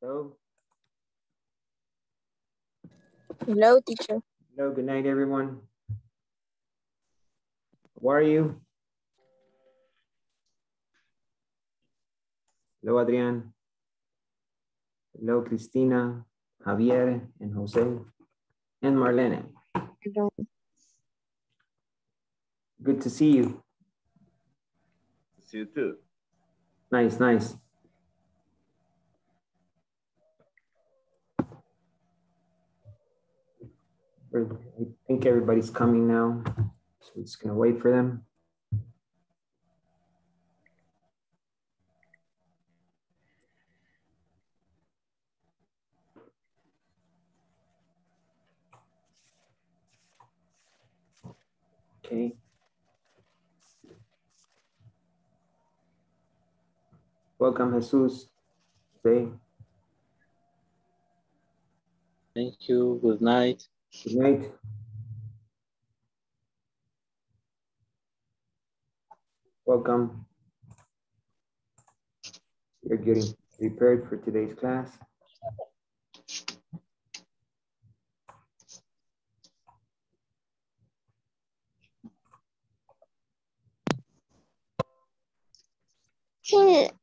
Hello. Hello, teacher. Hello, good night, everyone. How are you? Hello, Adrián. Hello, Cristina, Javier, and Jose, and Marlene. Hello. Good to see you. See you too. Nice, nice. I think everybody's coming now, so it's gonna wait for them. Okay. Welcome, Jesus. Okay. Thank you. Good night. Good night. Welcome. You're getting prepared for today's class.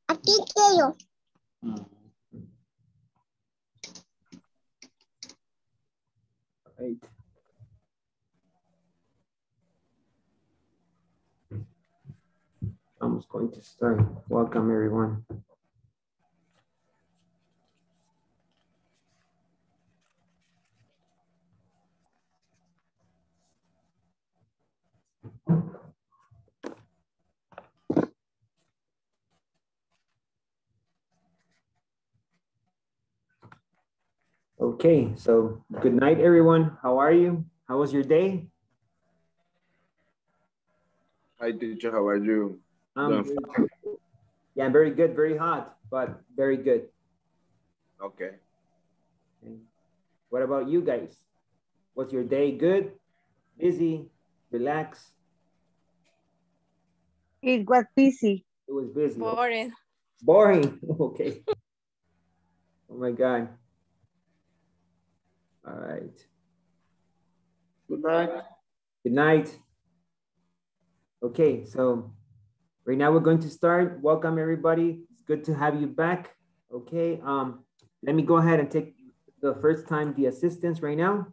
Aquí quiero. Right. I'm just going to start. Welcome, everyone. Okay, so good night, everyone. How are you? How was your day? Hi, teacher. How are you? Yeah, very good. Very hot, but very good. Okay. What about you guys? Was your day good? Busy? Relaxed? It was busy. It was busy. Boring. Boring. Okay. Oh my God. All right. Good night. Good night. Okay, so right now we're going to start. Welcome, everybody. It's good to have you back. Okay, let me go ahead and take the first time the assistance right now.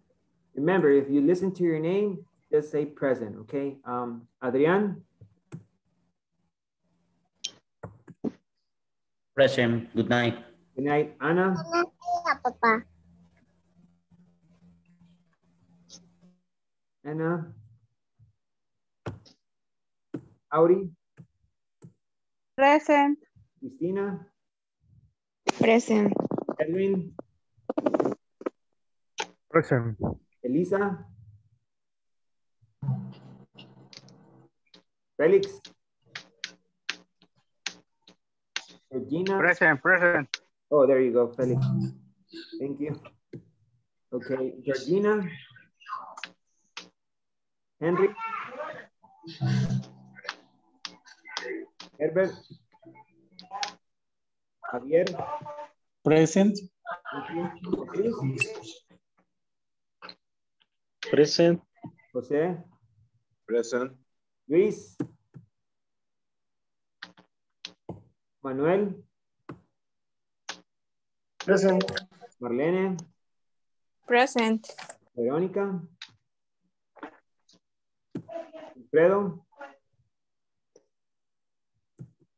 Remember, if you listen to your name, just say present, okay? Adrián. Present, good night. Good night, Ana. Good night, Papa. Ana, Audi, present. Cristina, present. Edwin, present. Elisa, Felix, Georgina, present, present. Oh, there you go, Felix. Thank you. Okay, Georgina. Henry, Herbert, Javier, present. Present. José, present. Luis, Manuel, present. Marlene, present. Verónica, Wilfredo,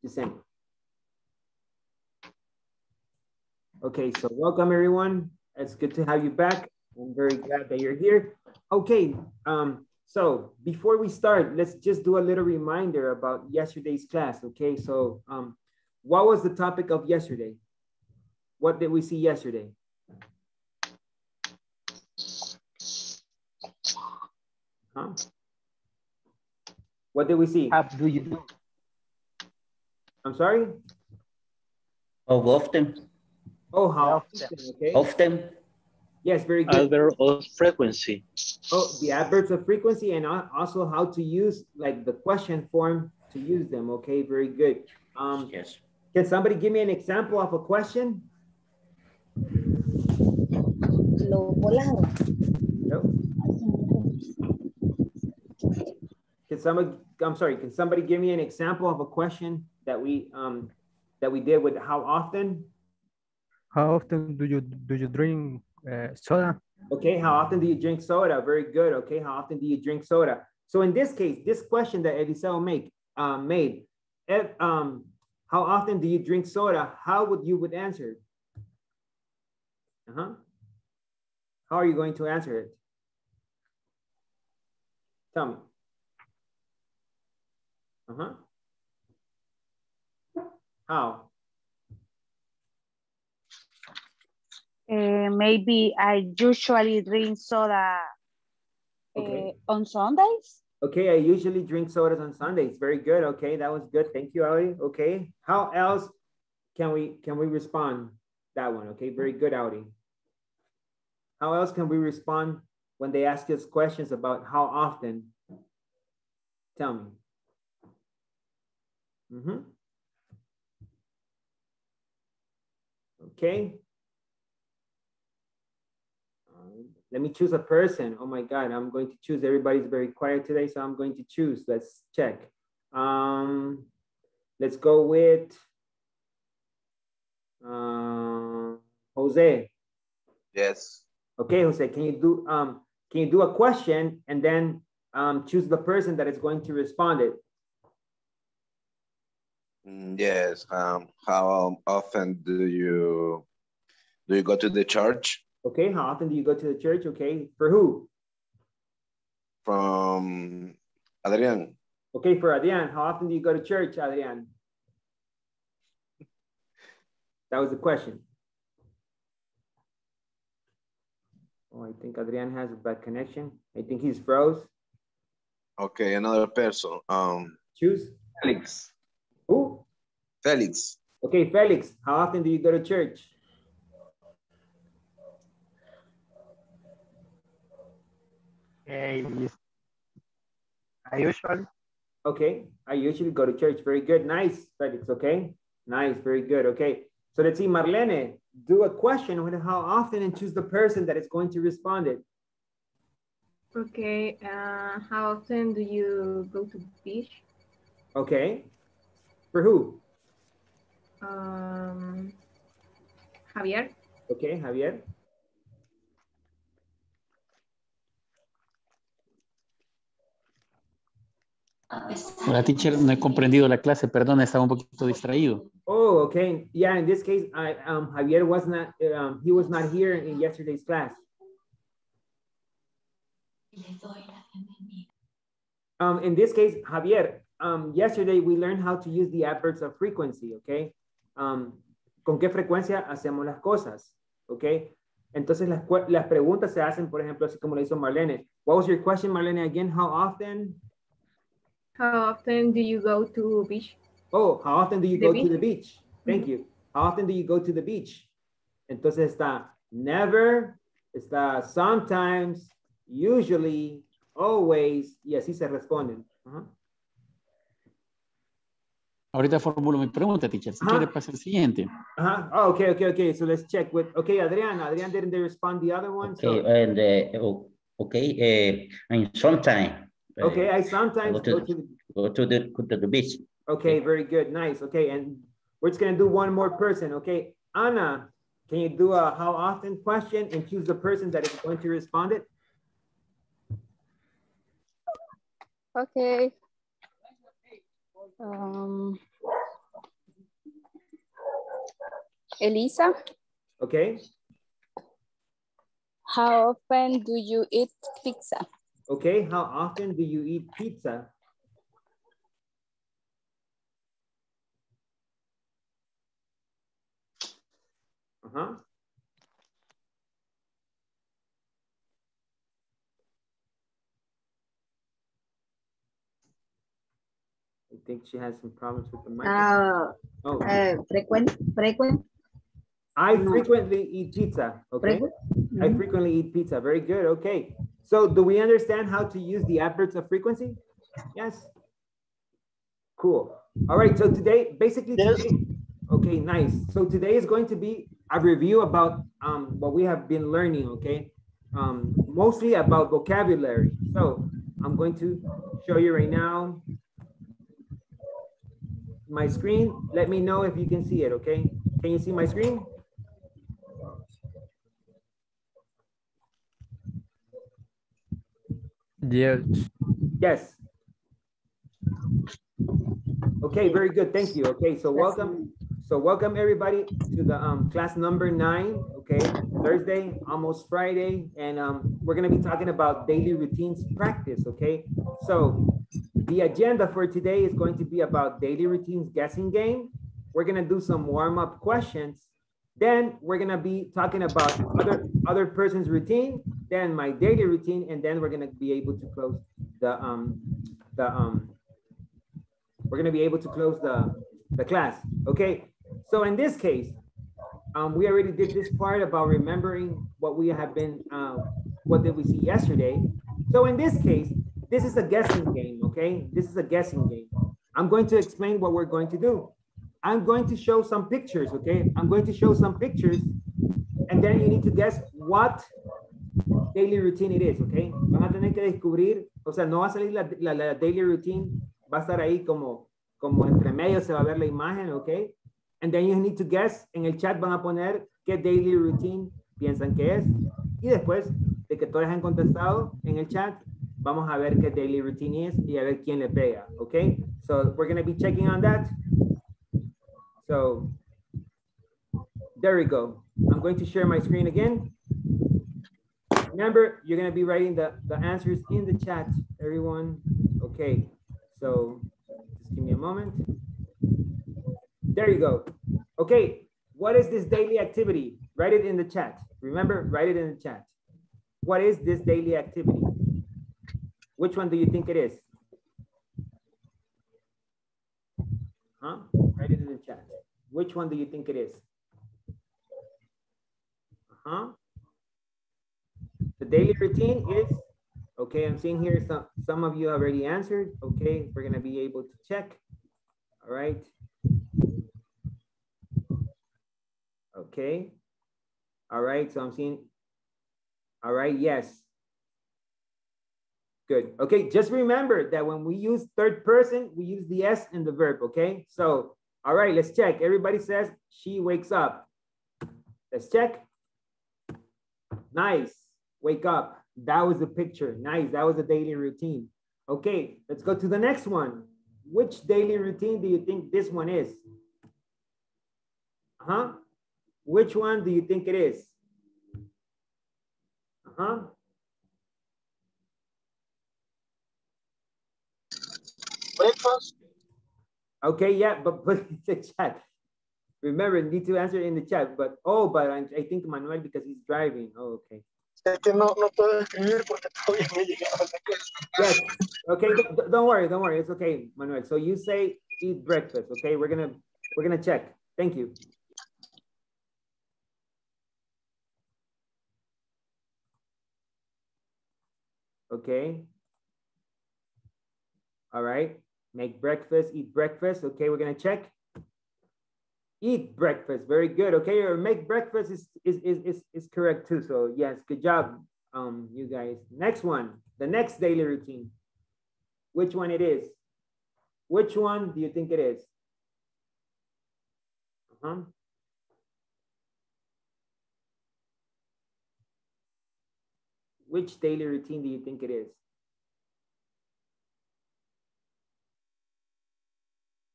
Yesenia. Okay, so welcome everyone. It's good to have you back. I'm very glad that you're here. Okay, so before we start, let's just do a little reminder about yesterday's class, okay? So what was the topic of yesterday? What did we see yesterday? Huh? What did we see? How do you do? I'm sorry? Oh, often. Oh, how often? Okay. Often. Yes, very good. Adverbs of frequency. Oh, the adverbs of frequency and also how to use like the question form to use them. Okay, very good. Yes. Can somebody give me an example of a question? lo volado. No. Can somebody give me an example of a question that we did with how often? How often do you drink soda? Okay, how often do you drink soda? Very good. Okay, how often do you drink soda? So in this case, this question that Eliseo made, how often do you drink soda? How would you answer? How are you going to answer it? Tell me. How? Maybe I usually drink soda on Sundays. Okay, I usually drink sodas on Sundays. Very good. Okay, that was good. Thank you, Audi. Okay, how else can we respond that one? Okay, very good, Audi. How else can we respond when they ask us questions about how often? Tell me. Okay. Let me choose a person. Oh my God, I'm going to choose. Everybody's very quiet today, so I'm going to choose. Let's check. Let's go with Jose. Yes. Okay, Jose, can you do a question and then choose the person that is going to respond it? Yes. How often do you go to the church? Okay, how often do you go to the church? Okay, for who? From Adrián. Okay, for Adrián. How often do you go to church, Adrián? That was the question. Oh, I think Adrián has a bad connection. I think he's froze. Okay, another person. Choose. Felix. Who? Felix. Okay, Felix. How often do you go to church? I usually go to church. Very good. Nice, Felix. Okay. Nice. Very good. Okay. So let's see, Marlene, do a question with how often and choose the person that is going to respond it. Okay. How often do you go to the beach? Okay. For who? Javier. Okay, Javier. Hola, teacher, no he comprendido la clase, perdón, estaba un poquito distraído. Oh, okay. Yeah, in this case, Javier was not here in yesterday's class. In this case, Javier, yesterday we learned how to use the adverbs of frequency, okay? ¿Con qué frecuencia hacemos las cosas? Okay? Entonces las preguntas se hacen, por ejemplo, así como lo hizo Marlene. What was your question, Marlene, again? How often? How often do you go to beach? Oh, how often do you go to the beach? Thank you. How often do you go to the beach? Entonces está never, está sometimes, usually, always, y así se responden. Ahorita formulo mi pregunta, teacher. Si quiere pasar el siguiente. Oh, okay. So let's check with, okay, Adrián didn't they respond the other one? Okay, so. Sometimes. Okay, I sometimes go to the beach. Okay, very good, nice. Okay, and we're just gonna do one more person. Okay, Ana, can you do a how often question and choose the person that is going to respond it? Okay. Elisa. Okay. How often do you eat pizza? Okay, how often do you eat pizza? I think she has some problems with the mic. Frequent. I frequently eat pizza. Okay. I frequently eat pizza. Very good. Okay. So do we understand how to use the adverbs of frequency? Yes. Cool. All right. So today, basically, yes. Today, okay, nice. So today is going to be a review about what we have been learning, okay? Mostly about vocabulary. So I'm going to show you right now my screen. Let me know if you can see it, okay? Can you see my screen? Yes. Yes. Okay, very good, thank you. Okay, so welcome. So welcome everybody to the class number 9, okay? Thursday, almost Friday, and we're gonna be talking about daily routines practice, okay? So the agenda for today is going to be about daily routines guessing game. We're gonna do some warm-up questions. Then we're gonna be talking about other person's routine, then my daily routine, and then we're gonna be able to close the, the class, okay? So in this case, we already did this part about remembering what we have been, what did we see yesterday. So in this case, this is a guessing game, okay? This is a guessing game. I'm going to explain what we're going to do. I'm going to show some pictures, okay? I'm going to show some pictures, and then you need to guess what daily routine it is, okay? Van a tener que descubrir, o sea, no va a salir la daily routine, va a estar ahí como entre medio se va a ver la imagen, okay? And then you need to guess. En el chat van a poner qué daily routine piensan que es. Y después de que todos han contestado en el chat, vamos a ver qué daily routine es y a ver quién le pega, okay? So we're going to be checking on that. So there we go. I'm going to share my screen again. Remember, you're going to be writing the answers in the chat, everyone. Okay, so just give me a moment. There you go. Okay, what is this daily activity? Write it in the chat. Remember, write it in the chat. What is this daily activity? Which one do you think it is? Huh? Write it in the chat. Which one do you think it is? Uh-huh. The daily routine is, okay, I'm seeing here some of you have already answered. Okay, we're gonna be able to check. All right. Okay. All right, so I'm seeing, all right, yes. Good, okay, just remember that when we use third person, we use the S in the verb, okay? So, all right, let's check. Everybody says, she wakes up. Let's check. Nice, wake up. That was the picture, nice, that was the daily routine. Okay, let's go to the next one. Which daily routine do you think this one is? Huh? Which one do you think it is? Uh-huh. Breakfast. Okay, yeah, but put it in the chat. Remember, need to answer in the chat, but oh, but I think Manuel, because he's driving. Oh, okay. Yes. Okay, don't worry, it's okay, Manuel. So you say eat breakfast, okay? We're gonna check. Thank you. Okay. All right. Make breakfast, eat breakfast. Okay, we're gonna check. Eat breakfast. Very good. Okay, or make breakfast is correct too. So yes, good job, you guys. Next one, the next daily routine. Which one it is? Which one do you think it is? Uh-huh. Which daily routine do you think it is?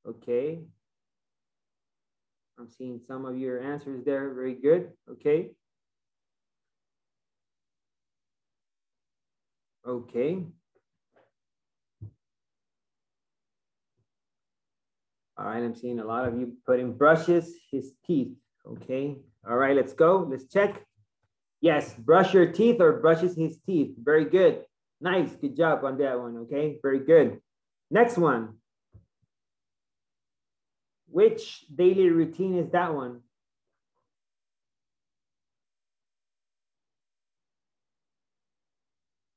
Okay. I'm seeing some of your answers there. Very good. Okay. Okay. All right. I'm seeing a lot of you putting brushes his teeth. Okay. All right. Let's go. Let's check. Yes. Brush your teeth or brushes his teeth. Very good. Nice. Good job on that one. Okay. Very good. Next one. Which daily routine is that one?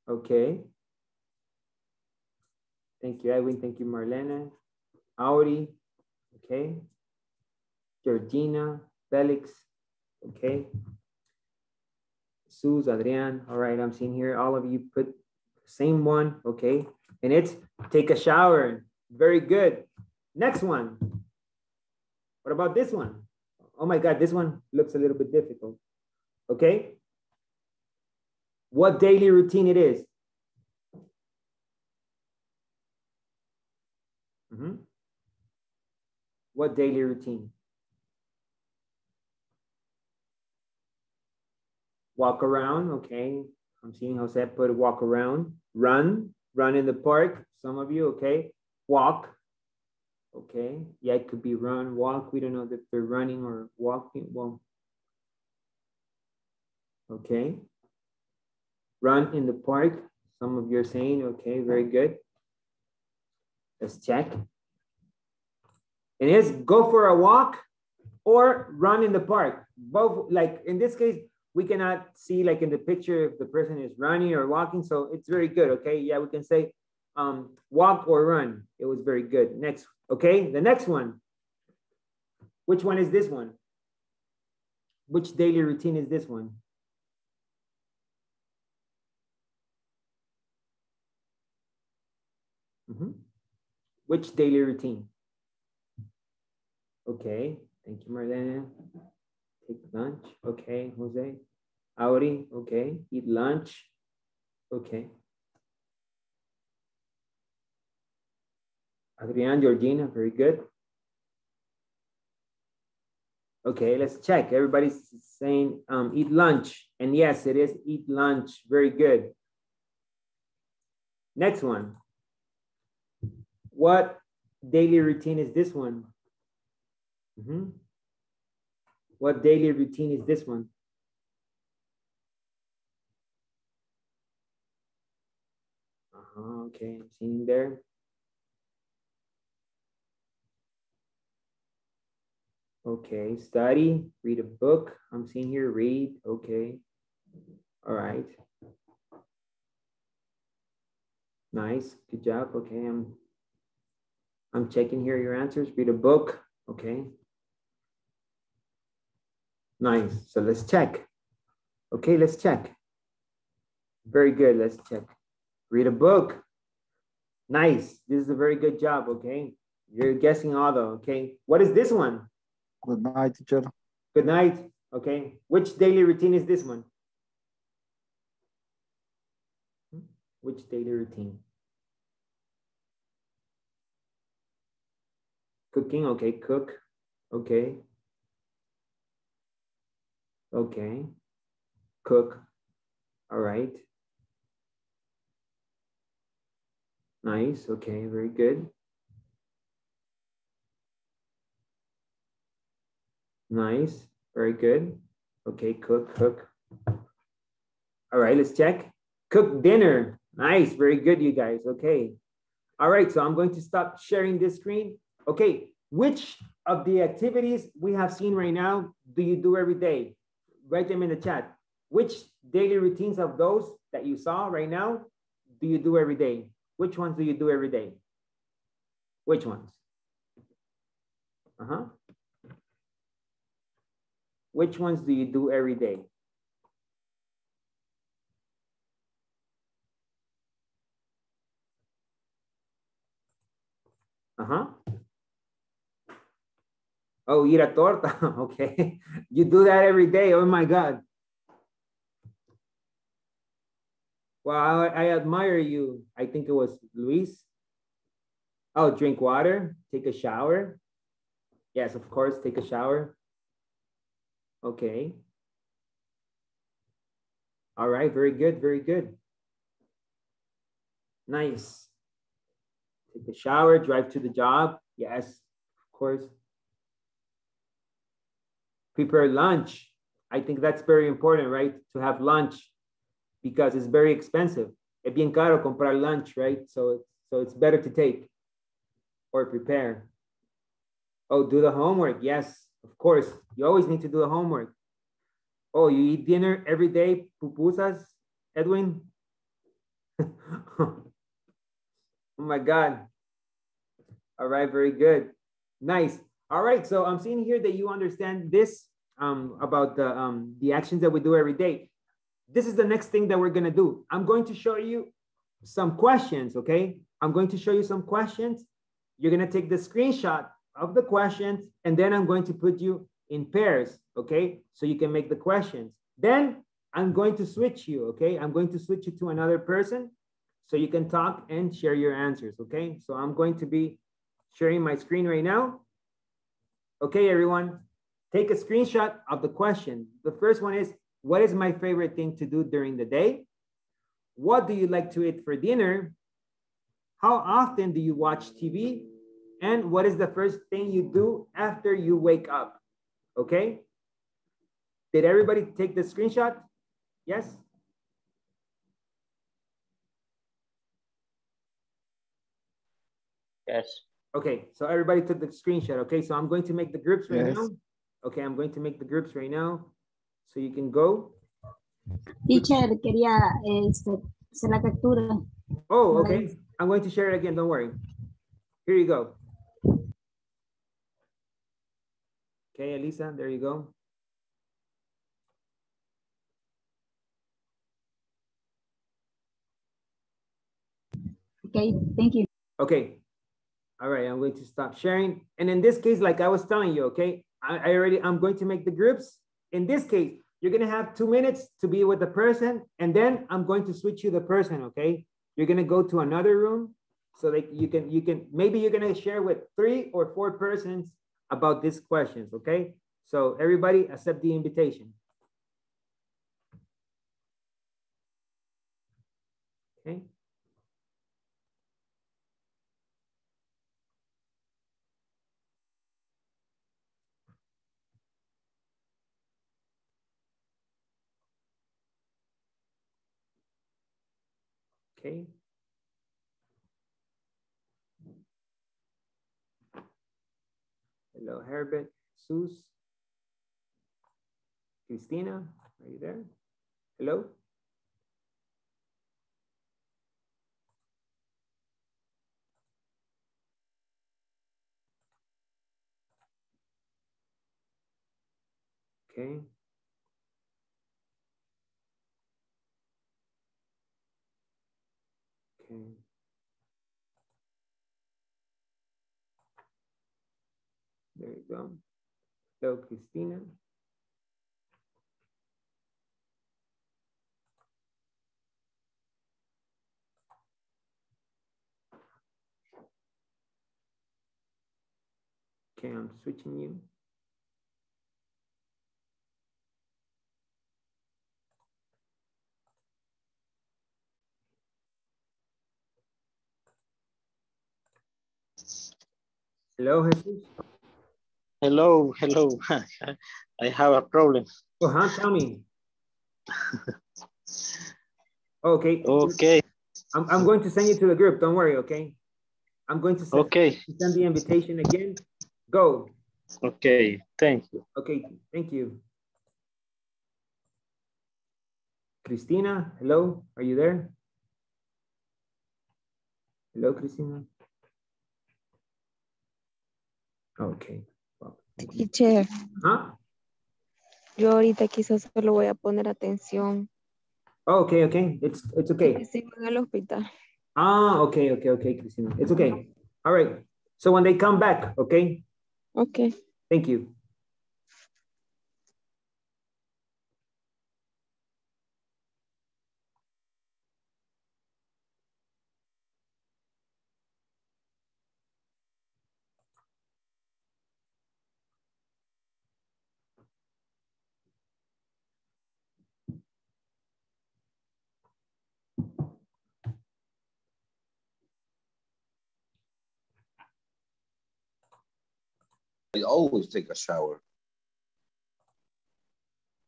Okay. Thank you, Edwin. Thank you, Marlene. Audi. Okay. Georgina, Felix. Okay. Sus, Adrián. All right, I'm seeing here. All of you put same one. Okay. And it's take a shower. Very good. Next one. What about this one? Oh my God, this one looks a little bit difficult. Okay. What daily routine it is? Mm-hmm. What daily routine? Walk around, okay. I'm seeing Jose put walk around. Run in the park, some of you, okay. Walk, okay. Yeah, it could be run, walk. We don't know if they're running or walking. Well, okay. Run in the park. Some of you are saying, okay, very good. Let's check. It is go for a walk or run in the park. Both, like in this case, we cannot see like in the picture if the person is running or walking. So it's very good, okay? Yeah, we can say walk or run. It was very good. Next, okay, the next one. Which one is this one? Which daily routine is this one? Mm-hmm. Which daily routine? Okay, thank you, Marlene. Take lunch, okay, Jose. Audi, okay, eat lunch, okay. Adrián, Georgina, very good. Okay, let's check. Everybody's saying eat lunch. And yes, it is eat lunch, very good. Next one. What daily routine is this one? Mm-hmm. What daily routine is this one? Okay, I'm seeing there. Okay, study, read a book. I'm seeing here, read, okay. All right. Nice, good job, okay. I'm checking here your answers, read a book, okay. Nice, so let's check. Okay, let's check. Very good, let's check. Read a book. Nice, this is a very good job, okay? You're guessing all though, okay? What is this one? Good night, teacher. Good night, okay. Which daily routine is this one? Which daily routine? Cooking, okay, cook, okay. Okay, cook, all right. Nice, okay, very good. Nice, very good. Okay, cook, cook. All right, let's check. Cook dinner, nice, very good, you guys, okay. All right, so I'm going to stop sharing this screen. Okay, which of the activities we have seen right now do you do every day? Write them in the chat. Which daily routines of those that you saw right now do you do every day? Which ones do you do every day? Which ones? Uh-huh. Which ones do you do every day? Uh-huh. Oh, eat a torta, okay. You do that every day, oh my God. Well, I admire you. I think it was Luis. Oh, drink water, take a shower. Yes, of course, take a shower. Okay. All right, very good, very good. Nice. Take a shower, drive to the job. Yes, of course. Prepare lunch. I think that's very important, right? To have lunch because it's very expensive. Es bien caro comprar lunch, right? So it's better to take or prepare. Oh, do the homework. Yes, of course. You always need to do the homework. Oh, you eat dinner every day, pupusas, Edwin? Oh my God. All right, very good. Nice. All right, so I'm seeing here that you understand this about the actions that we do every day. This is the next thing that we're going to do. I'm going to show you some questions, okay? I'm going to show you some questions. You're going to take the screenshot of the questions, and then I'm going to put you in pairs, okay? So you can make the questions. Then I'm going to switch you, okay? I'm going to switch you to another person so you can talk and share your answers, okay? So I'm going to be sharing my screen right now. Okay, everyone, take a screenshot of the question. The first one is, what is my favorite thing to do during the day? What do you like to eat for dinner? How often do you watch TV? And what is the first thing you do after you wake up? Okay. Did everybody take the screenshot? Yes. Yes. Okay, so everybody took the screenshot. Okay, so I'm going to make the groups right now. Okay, I'm going to make the groups right now. So you can go. Teacher, quería hacer la captura. Oh, okay. I'm going to share it again, don't worry. Here you go. Okay, Elisa, there you go. Okay, thank you. Okay, all right, I'm going to stop sharing. And in this case, like I was telling you, okay, I'm going to make the groups. In this case, you're going to have 2 minutes to be with the person, and then I'm going to switch you the person, okay? You're going to go to another room so that you can maybe you're going to share with 3 or 4 persons about these questions, okay? So everybody accept the invitation. Okay. Okay. Hello, Herbert, Jesus, Cristina, are you there? Hello? Okay. There you go. Hello, Cristina. Okay, I'm switching you. Hello, Jesus. Hello, hello. I have a problem. Uh-huh, tell me. Okay. Okay. I'm going to send you to the group. Don't worry, okay? I'm going to send, send the invitation again. Go. Okay, thank you. Okay, thank you. Cristina, hello, are you there? Hello, Cristina. Okay. Teacher. ¿Ah? Yo ahorita quizás solo voy a poner atención. Oh, okay, okay. It's okay. En el hospital. Ah, okay, okay, okay, Cristina. It's okay. All right. So when they come back, okay? Okay. Thank you. I always take a shower.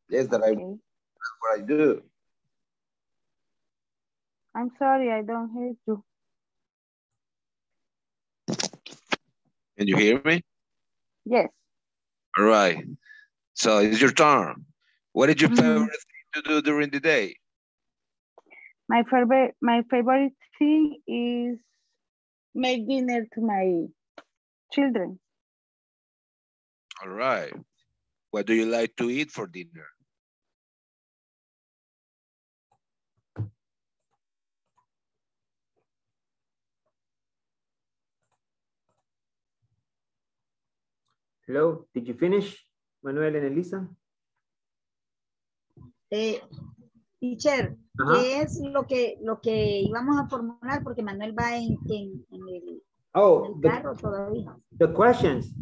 Yes, that that's what I do. I'm sorry, I don't hear you. Can you hear me? Yes. All right. So it's your turn. What is your favorite thing to do during the day? My favorite thing is make dinner to my children. All right. What do you like to eat for dinner? Hello, did you finish, Manuel and Elisa? Teacher, ¿qué es lo que íbamos a formular? Porque Manuel va en el carro todavía. The questions.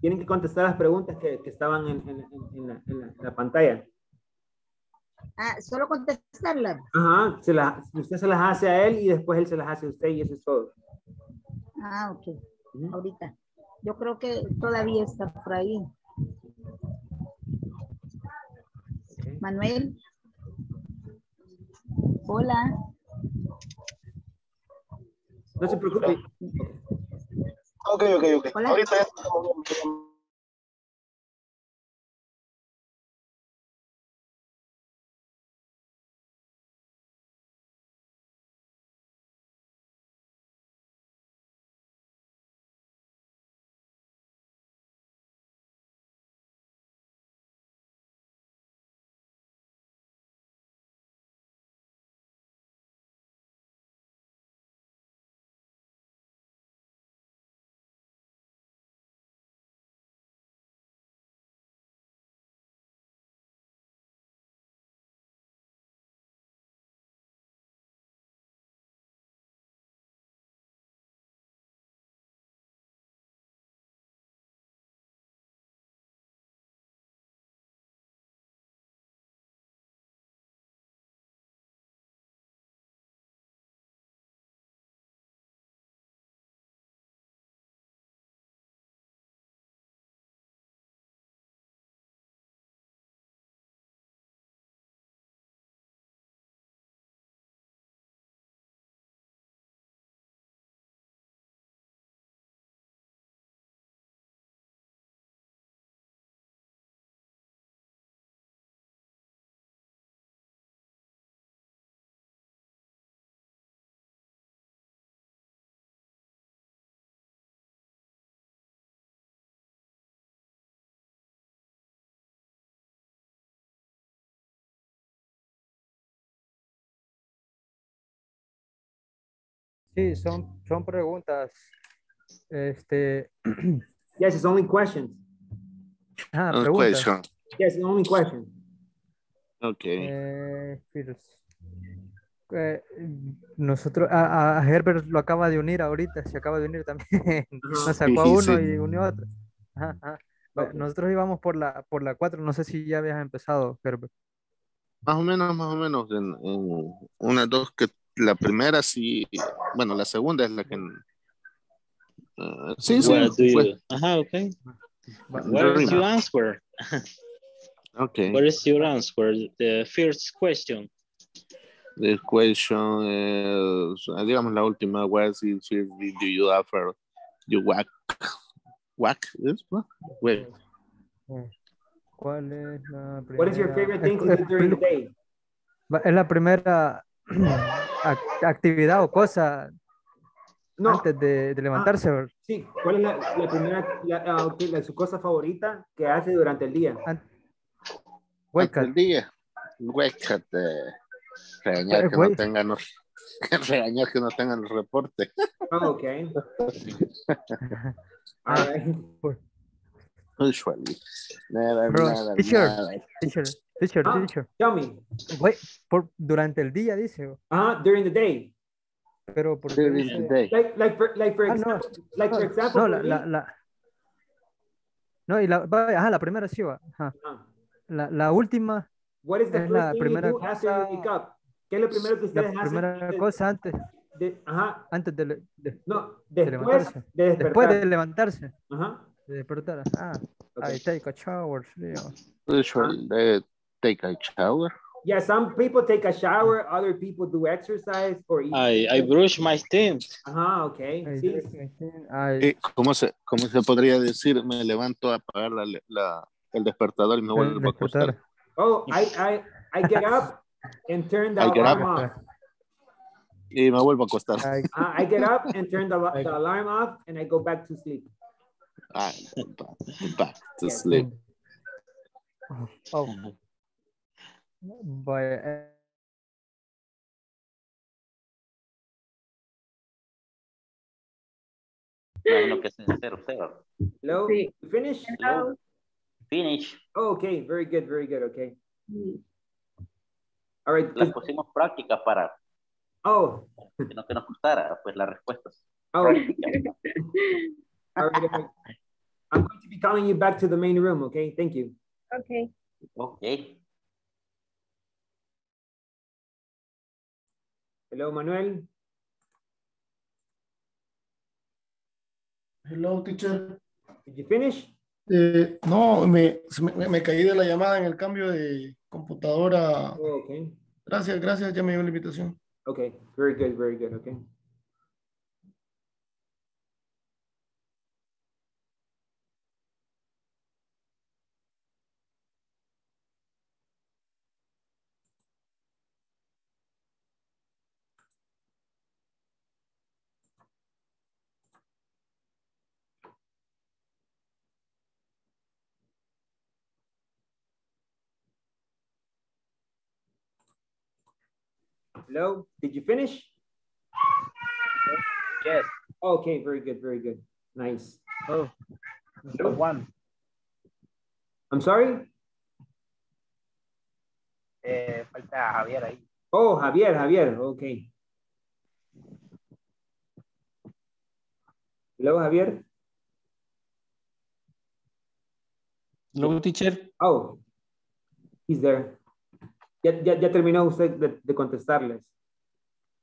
Tienen que contestar las preguntas que estaban en la pantalla. Ah, solo contestarlas. Ajá, usted se las hace a él y después él se las hace a usted y eso es todo. Ah, ok. Uh-huh. Ahorita. Yo creo que todavía está por ahí. Okay. Manuel. Hola. No se preocupe. Ok. Hola. Ahorita ya está. Sí, son preguntas. Yes, it's only questions. Ah, no preguntas. Question. Yes, it's only questions. Okay. Nosotros, a Herbert lo acaba de unir ahorita, se acaba de unir también. Nos sacó a uno y unió a otro. Ajá, ajá. Okay. Nosotros íbamos por la 4, no sé si ya habías empezado, Herbert. Más o menos, en unas dos que... La primera sí, bueno, la segunda es la que... okay. What is your answer? Okay. What is your answer? The first question. The question is, digamos la última, what is it, do you offer? You whack is what? Wait. ¿Cuál es la primera? What is your favorite thing to do during the day? Es la primera... actividad o cosa no. Antes de levantarse. Sí, ¿cuál es la primera su cosa favorita que hace durante el día? Regañar que no tengan los reportes. Ok. All right. Usually. Teacher. Tell me. Wait, durante el día, dice. During the day. Pero por during the day. Like for example. La primera sí va. La última. What is the first thing you do after you wake up? ¿Qué es lo primero que ustedes hacen? La primera cosa antes. Antes de levantarse. Despertar. Okay. I take a shower. Take a shower. Yeah, some people take a shower. Other people do exercise or eat. I brush my teeth. Okay. ¿Cómo se podría decir? Me levanto a apagar el despertador y me vuelvo a acostar. Oh, I get up and turn the alarm off. Y me vuelvo a acostar. I get up and turn the alarm off and I go back to sleep. Back to sleep. Oh. But no, que sincero, sincero. Hello, sí. Finish. Hello. Finish. Oh, okay, very good, very good. Okay. All right. Las pusimos prácticas para. Oh. Que nos gustara, pues las respuestas. Oh. All right. Okay. I'm going to be calling you back to the main room. Okay. Thank you. Okay. Okay. Hello, Manuel. Hello, teacher. Did you finish? No, me caí de la llamada en el cambio de computadora. Oh, okay. Gracias, gracias. Ya me dio la invitación. Okay, very good, okay. Hello, did you finish? Yes. Okay, very good, nice. Oh, no one. I'm sorry? Falta Javier ahí. Oh, Javier, okay. Hello, Javier. Hello, teacher. Oh, he's there. ¿Ya terminó usted de contestarles?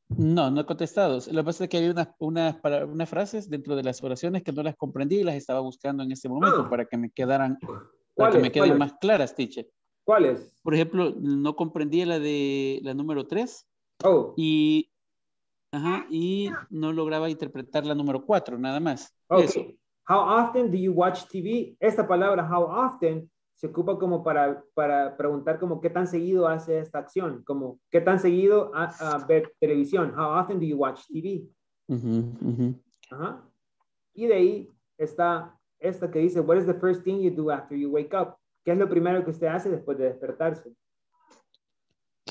No, no he contestado. Lo que pasa es que hay unas frases dentro de las oraciones que no las comprendí y las estaba buscando en este momento para que me quedaran ¿Cuáles? Más claras, teacher. ¿Cuáles? Por ejemplo, no comprendí la de la número 3 y no lograba interpretar la número 4, nada más. Okay. Eso. How often do you watch TV? Esta palabra, how often, se ocupa como para preguntar como qué tan seguido hace esta acción, como qué tan seguido ver televisión. How often do you watch TV? Y de ahí está esta que dice, what is the first thing you do after you wake up? ¿Qué es lo primero que usted hace después de despertarse?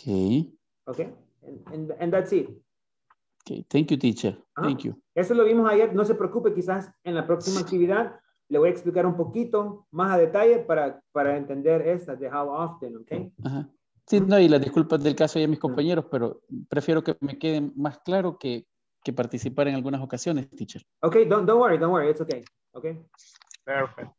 Okay. Okay. And that's it. Okay. Thank you, teacher. Thank you. Eso lo vimos ayer. No se preocupe, quizás en la próxima actividad le voy a explicar un poquito más a detalle para entender estas de how often, ¿ok? Ajá. Sí, no, y las disculpas del caso de mis compañeros, pero prefiero que me queden más claro que participar en algunas ocasiones, teacher. Ok, don't worry, it's okay, ok. Perfecto.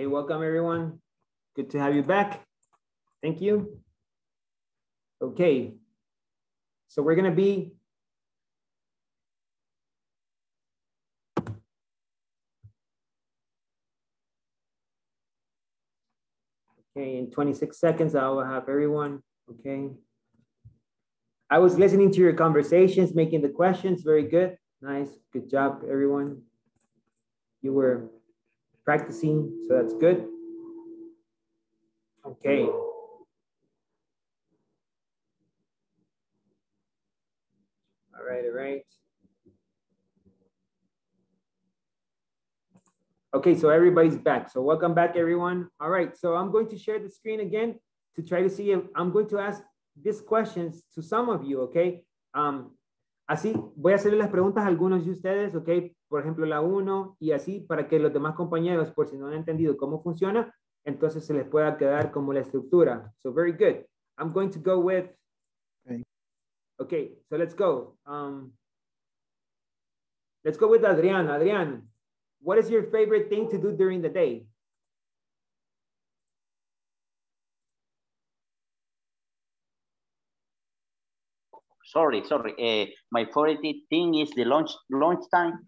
Hey, welcome everyone. Good to have you back. Thank you. Okay. So we're going to be okay, in 26 seconds I will have everyone, okay? I was listening to your conversations, making the questions, very good. Nice. Good job everyone. You were practicing, so that's good. Okay. All right. Okay, so everybody's back. So welcome back, everyone. All right, so I'm going to share the screen again to try to see if I'm going to ask these questions to some of you, okay? Así voy a hacerle las preguntas a algunos de ustedes, ok, por ejemplo la 1 y así para que los demás compañeros, por si no han entendido cómo funciona, entonces se les pueda quedar como la estructura. So very good. I'm going to go with, okay, so let's go. Let's go with Adrián. Adrián, what is your favorite thing to do during the day? Sorry. My favorite thing is the lunchtime.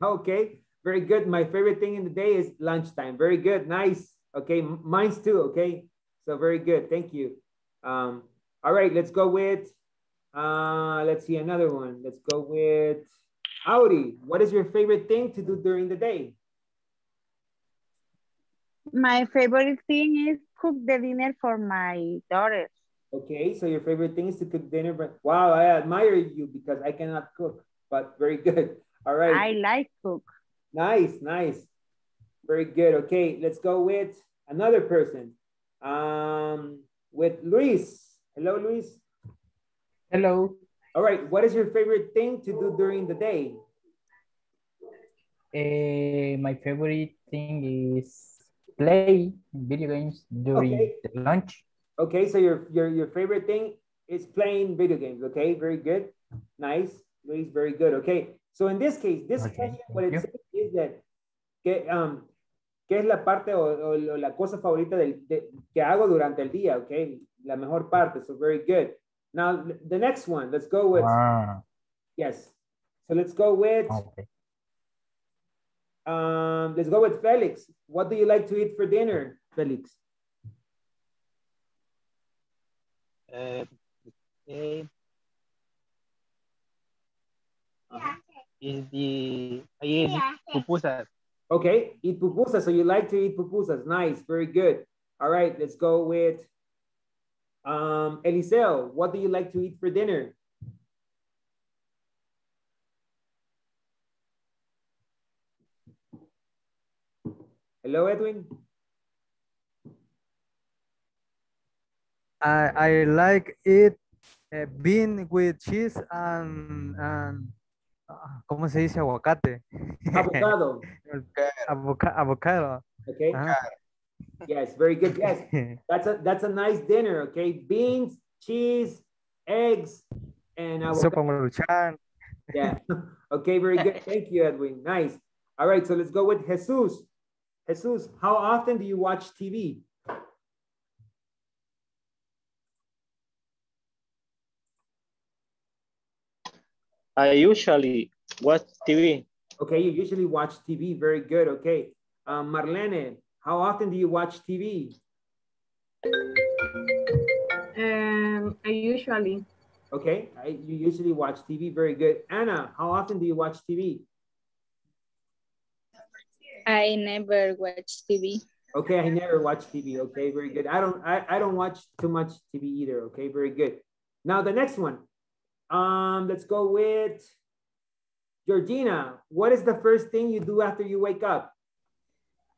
Okay, very good. My favorite thing in the day is lunchtime. Very good, nice. Okay, mine's too, okay. So very good. Thank you. All right, let's go with, let's see another one. Let's go with Audi. What is your favorite thing to do during the day? My favorite thing is cook the dinner for my daughters. Okay, so your favorite thing is to cook dinner. But wow, I admire you because I cannot cook, but very good. All right. I like cook. Nice, nice. Very good. Okay, let's go with another person. With Luis. Hello, Luis. Hello. All right, what is your favorite thing to do during the day? My favorite thing is play video games during the lunch. Okay, so your favorite thing is playing video games. Okay, very good. Nice, Luis, very good. Okay, so in this case, this question, what it says is that, ¿qué es la parte o la cosa favorita que hago durante el día? Okay, la mejor parte, so very good. Now, the next one, let's go with, yes. So let's go with, let's go with Felix. What do you like to eat for dinner, Felix? Pupusas. Okay, eat pupusas. So you like to eat pupusas. Nice, very good. All right, let's go with Eliseo. What do you like to eat for dinner? Hello, Edwin. I like it bean with cheese and ¿cómo se dice aguacate? Avocado. Avocado. Okay. Yes, very good. Yes, that's a nice dinner. Okay, beans, cheese, eggs, and avocado. Yeah. Okay, very good. Thank you, Edwin. Nice. All right, so let's go with Jesus. Jesus, how often do you watch TV? I usually watch TV. Okay, you usually watch TV. Very good. Okay. Marlene, how often do you watch TV? I usually. Okay, you usually watch TV. Very good. Anna, how often do you watch TV? I never watch TV. Okay, I never watch TV. Okay, very good. I don't watch too much TV either. Okay, very good. Now the next one. Let's go with Georgina. What is the first thing you do after you wake up?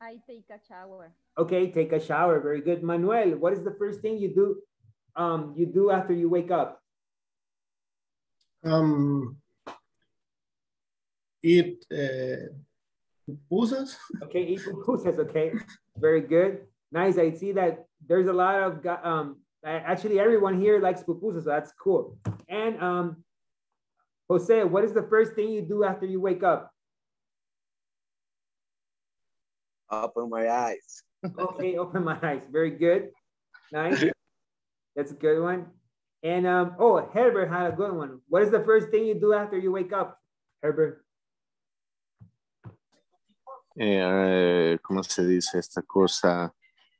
I take a shower. Okay, take a shower. Very good. Manuel, what is the first thing you do after you wake up? Eat pupusas. Okay, eat pupusas. Okay, very good. Nice. I see that there's a lot of actually everyone here likes pupusas, so that's cool. And Jose, what is the first thing you do after you wake up? Open my eyes. Okay, open my eyes. Very good. Nice. That's a good one. And oh, Herbert had a good one. What is the first thing you do after you wake up, Herbert? ¿Cómo se dice esta cosa?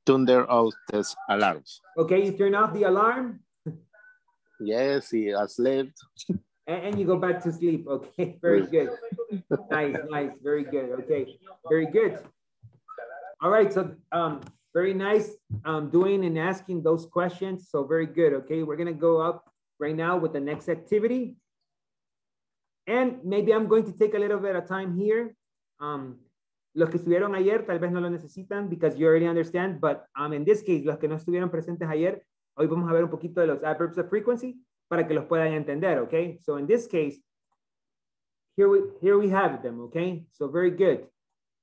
Turn off the alarms. Okay, you turn off the alarm? Yes, I slept. And you go back to sleep. Okay, very good. Nice, nice, very good. Okay, very good. All right, so very nice doing and asking those questions. So very good. Okay, we're going to go up right now with the next activity. And maybe I'm going to take a little bit of time here. Los que estuvieron ayer tal vez no lo necesitan because you already understand, but in this case, los que no estuvieron presentes ayer, hoy vamos a ver un poquito de los adverbs of frequency para que los puedan entender, okay? So in this case, here we have them, okay? So very good.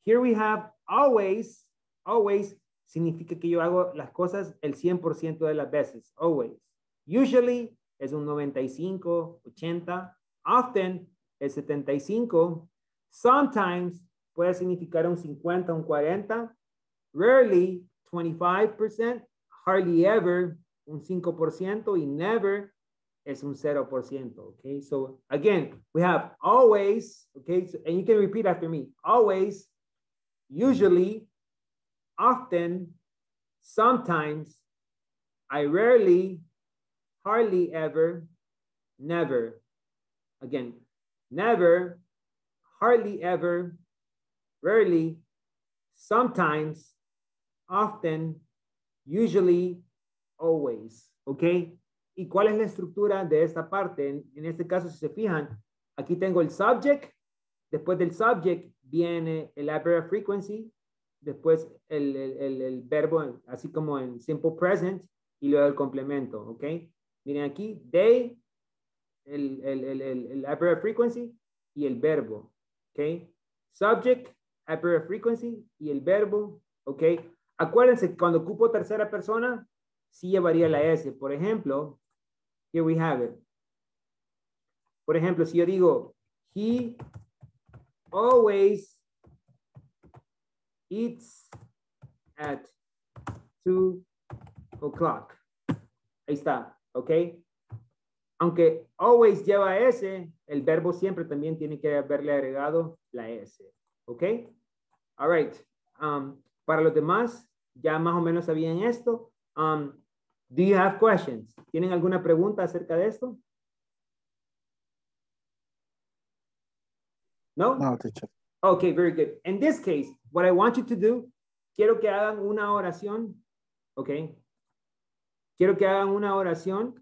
Here we have always. Always significa que yo hago las cosas el 100% de las veces, always. Usually es un 95, 80. Often es 75. Sometimes puede significar un 50, un 40, rarely 25%, hardly ever un 5%, y never es un 0%, okay? So again, we have always, okay? So, and you can repeat after me, always, usually, often, sometimes, I rarely, hardly ever, never. Again, never, hardly ever, rarely, sometimes, often, usually, always. ¿Ok? ¿Y cuál es la estructura de esta parte? En este caso, si se fijan, aquí tengo el subject. Después del subject viene el adverb frequency. Después el verbo, así como en simple present. Y luego el complemento. ¿Ok? Miren aquí, they, el adverb frequency y el verbo. ¿Ok? Subject, adverb frequency y el verbo. ¿Ok? Acuérdense, cuando ocupo tercera persona, sí llevaría la S. Por ejemplo, here we have it. Por ejemplo, si yo digo, he always eats at 2 o'clock. Ahí está, ¿ok? Aunque always lleva S, el verbo siempre también tiene que haberle agregado la S, ¿ok? All right. Para los demás, ya más o menos sabían esto. Do you have questions? ¿Tienen alguna pregunta acerca de esto? No? No, teacher. Okay, very good. In this case, what I want you to do, quiero que hagan una oración, okay? Quiero que hagan una oración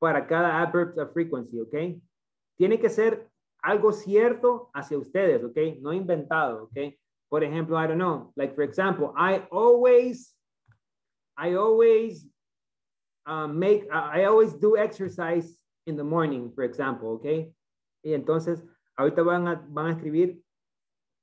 para cada adverb of frequency, okay? Tiene que ser algo cierto hacia ustedes, okay? No inventado, okay? For example, I don't know, like for example, I always do exercise in the morning, for example, okay? Y entonces, ahorita van a escribir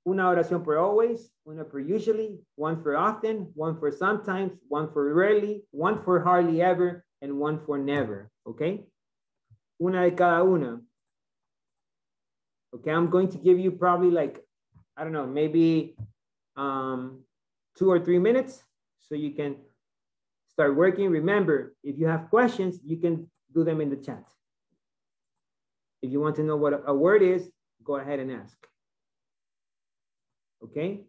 una oración for always, una for usually, one for often, one for sometimes, one for rarely, one for hardly ever, and one for never, okay? Una de cada una. Okay, I'm going to give you probably like, I don't know, maybe 2 or 3 minutes so you can start working. Remember, if you have questions, you can do them in the chat. If you want to know what a word is, go ahead and ask. Okay?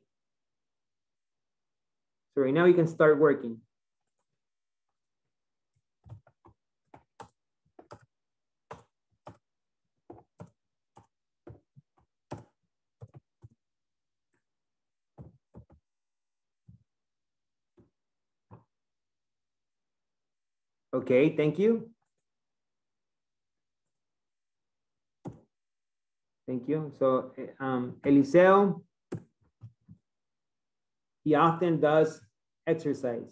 So right now you can start working. Okay, thank you. Thank you. So Eliseo, he often does exercise.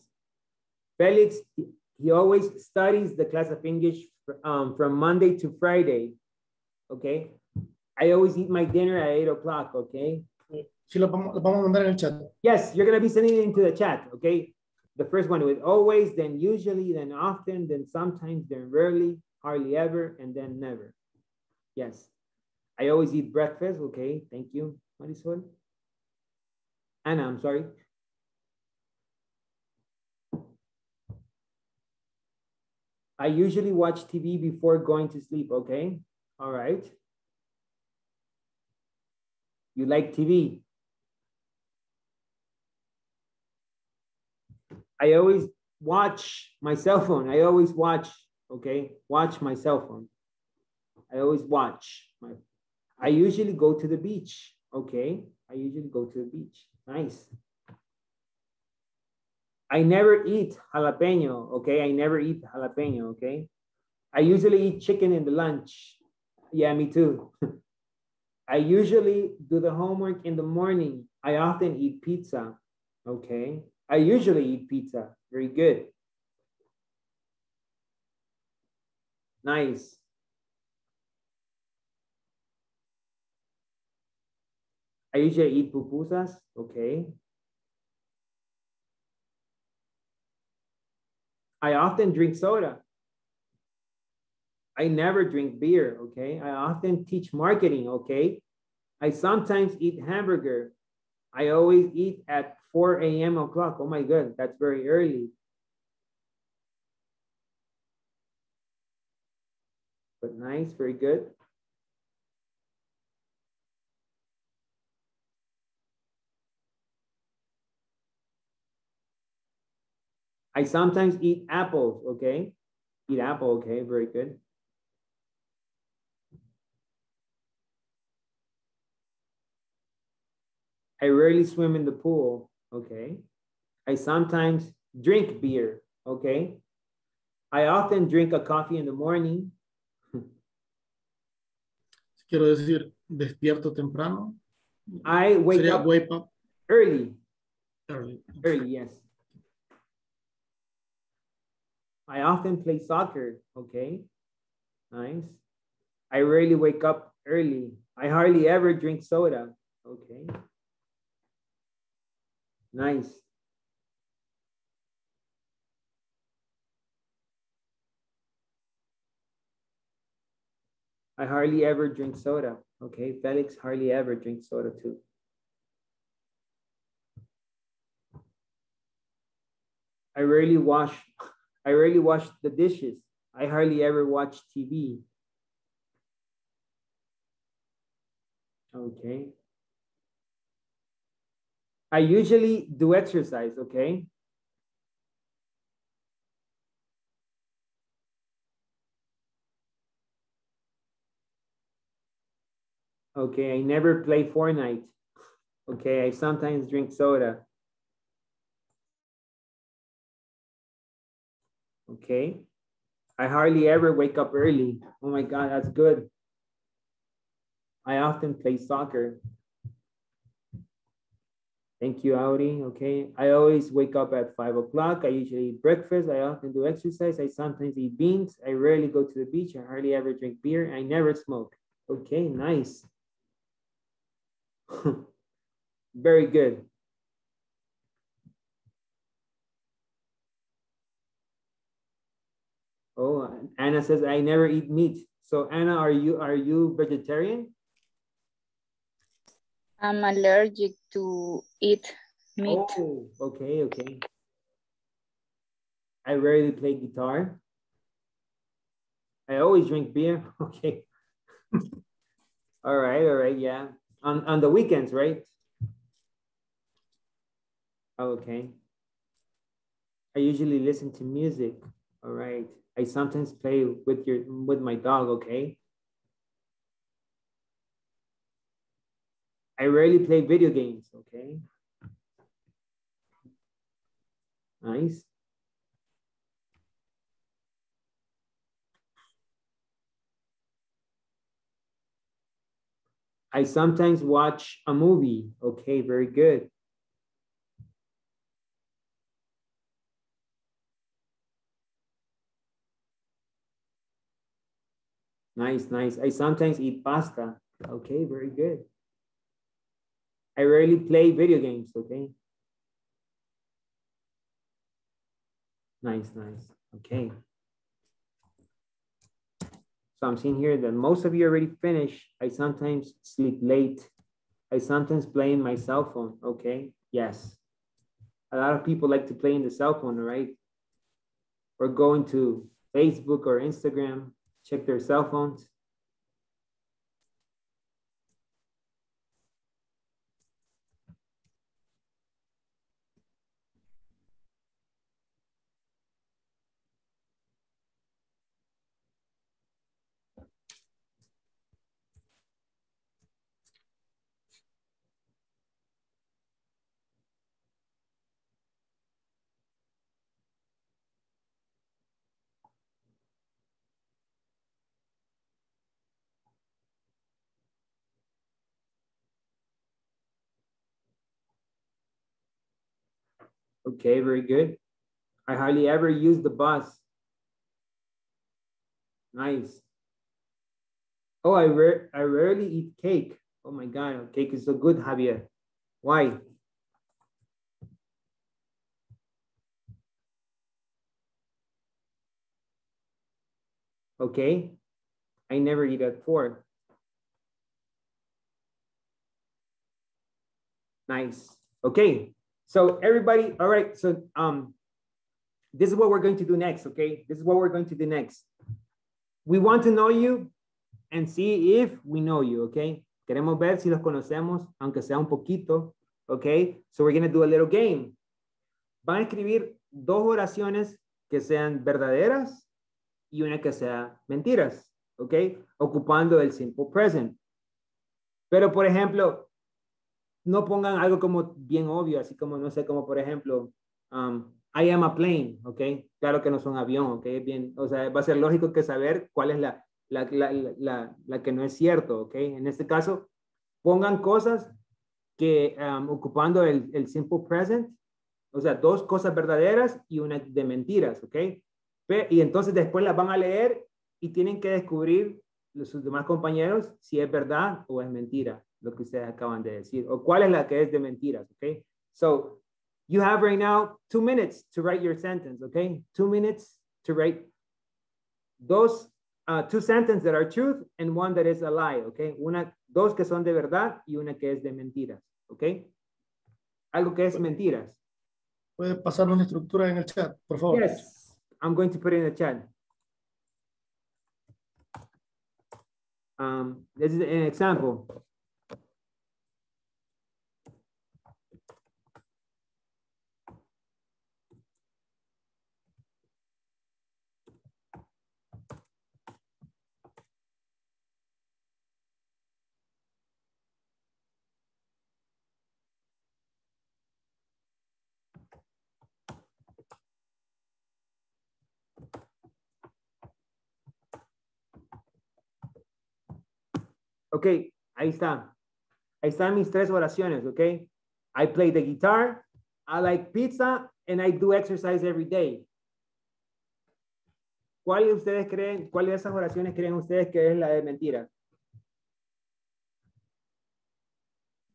Felix, he always studies the class of English from Monday to Friday. Okay. I always eat my dinner at 8 o'clock. Okay. Sí, lo vamos a mandar en el chat. Yes, you're going to be sending it into the chat. Okay. The first one with always, then usually, then often, then sometimes, then rarely, hardly ever, and then never. Yes. I always eat breakfast. Okay, thank you, Marisol. Ana, I'm sorry. I usually watch TV before going to sleep. Okay, all right. You like TV. I always watch my cell phone. I always watch, okay? Watch my cell phone. I always watch. I usually go to the beach, okay? I usually go to the beach. Nice. I never eat jalapeno, okay? I never eat jalapeno, okay? I usually eat chicken in the lunch. Yeah, me too. I usually do the homework in the morning. I often eat pizza, okay? I usually eat pizza. Very good. Nice. I usually eat pupusas. Okay. I often drink soda. I never drink beer. Okay. I often teach marketing. Okay. I sometimes eat hamburger. I always eat at 4 a.m. o'clock. Oh my God, that's very early. But nice, very good. I sometimes eat apples, okay? Eat apple, okay, very good. I rarely swim in the pool, okay? I sometimes drink beer, okay? I often drink a coffee in the morning. Quiero decir, despierto temprano. I wake up early. Early, yes. I often play soccer, okay? Nice. I rarely wake up early. I hardly ever drink soda, okay? Nice. I hardly ever drink soda, okay? Felix hardly ever drinks soda too. I rarely wash the dishes. I hardly ever watch TV. Okay. I usually do exercise, okay? Okay, I never play Fortnite. Okay, I sometimes drink soda. Okay, I hardly ever wake up early. Oh my God, that's good. I often play soccer. Thank you, Audi. Okay, I always wake up at 5 o'clock. I usually eat breakfast. I often do exercise. I sometimes eat beans. I rarely go to the beach. I hardly ever drink beer. I never smoke. Okay, nice. Very good. Oh, Anna says, I never eat meat. So Anna, are you vegetarian? I'm allergic to eat meat. Oh, okay, okay. I rarely play guitar. I always drink beer. Okay. All right, yeah. On the weekends, right? Okay. I usually listen to music. All right. I sometimes play with my dog, okay? I rarely play video games, okay? Nice. I sometimes watch a movie, okay? Very good. Nice, nice. I sometimes eat pasta. Okay, very good. I rarely play video games, okay? Nice, nice. Okay. So I'm seeing here that most of you already finished. I sometimes sleep late. I sometimes play in my cell phone, okay? Yes. A lot of people like to play in the cell phone, right? Or go into Facebook or Instagram. Check their cell phones. Okay, very good. I hardly ever use the bus. Nice. Oh, I rarely eat cake. Oh my God, cake is so good, Javier. Why? Okay, I never eat at 4. Nice, okay. So everybody, all right, so this is what we're going to do next, okay? This is what we're going to do next. We want to know you and see if we know you, okay? Queremos ver si los conocemos, aunque sea un poquito, okay? So we're going to do a little game. Van a escribir dos oraciones que sean verdaderas y una que sea mentiras, ¿ok? Ocupando el simple present. Pero, por ejemplo, no pongan algo como bien obvio, así como, no sé, como por ejemplo, I am a plane, ¿ok? Claro que no son avión, ¿ok? Bien, o sea, va a ser lógico que saber cuál es la que no es cierto, ¿ok? En este caso, pongan cosas que ocupando el simple present, o sea, dos cosas verdaderas y una de mentiras, ¿ok? Y entonces después las van a leer y tienen que descubrir sus demás compañeros si es verdad o es mentira lo que ustedes acaban de decir, o cuál es la que es de mentiras, ¿ok? So, you have right now 2 minutes to write your sentence, okay? 2 minutes to write those two sentences that are truth and one that is a lie, okay? Dos que son de verdad y una que es de mentiras, okay? Algo que es mentiras. ¿Puede pasarnos la estructura en el chat, por favor? Yes, I'm going to put it in the chat. This is an example. Ok, ahí está. Ahí están mis tres oraciones, ok. I play the guitar, I like pizza, and I do exercise every day. ¿Cuál de ustedes creen, cuál de esas oraciones creen ustedes que es la de mentira?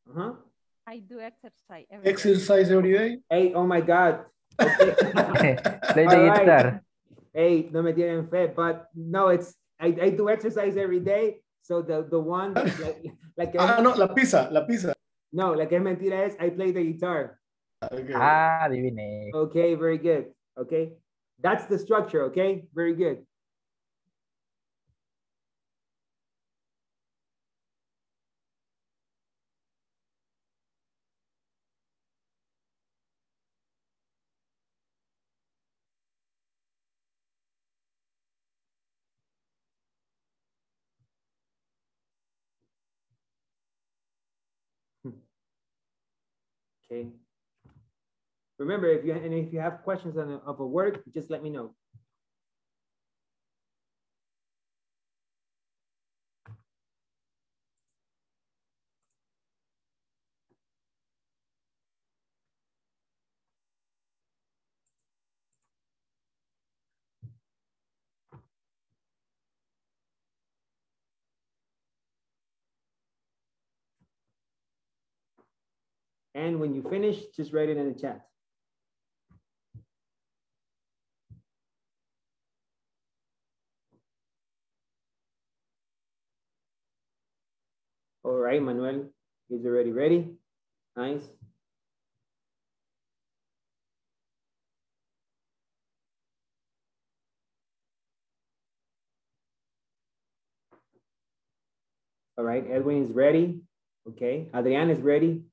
Uh-huh. I do exercise every day. Exercise every day? Hey, oh my God. Okay. Play the right. Guitar. Hey, no me tienen fe, but no, it's, I do exercise every day. So the one like no, la pizza. No, la que es mentira es I play the guitar. Okay. Ah, adivine. Okay, very good. Okay. That's the structure, okay? Very good. Okay. Remember, if you have questions of a work, just let me know. And when you finish, just write it in the chat. All right, Manuel is already ready. Nice. All right, Edwin is ready. Okay, Adrián is ready.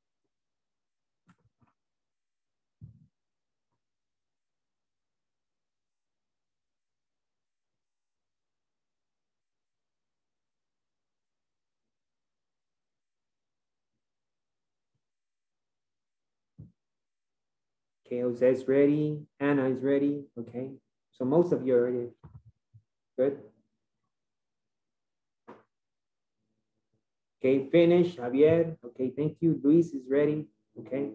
Okay, Jose is ready. Ana is ready. Okay, so most of you are ready. Good. Okay, finish. Javier. Okay, thank you. Luis is ready. Okay.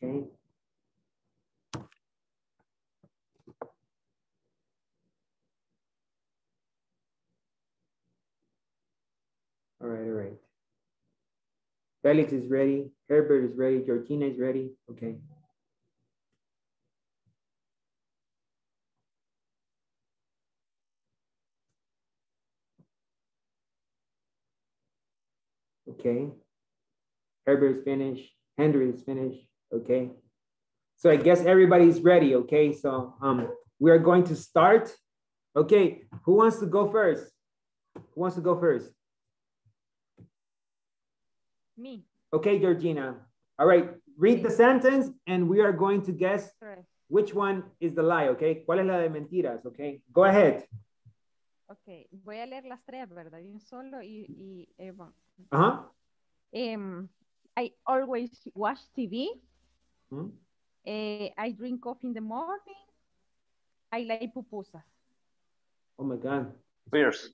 Okay. All right, all right. Felix is ready, Herbert is ready, Georgina is ready, okay. Okay, Herbert is finished, Henry is finished, okay. So I guess everybody's ready, okay? So we are going to start. Okay, who wants to go first? Who wants to go first? Me. Okay, Georgina. All right, read the sentence and we are going to guess which one is the lie, okay? ¿Cuál es la de mentiras, okay? Go ahead. Okay, voy a leer las tres, ¿verdad? Un solo y Eva. Ajá. I always watch TV. Mm-hmm. I drink coffee in the morning. I like pupusas. Oh my God. Beers.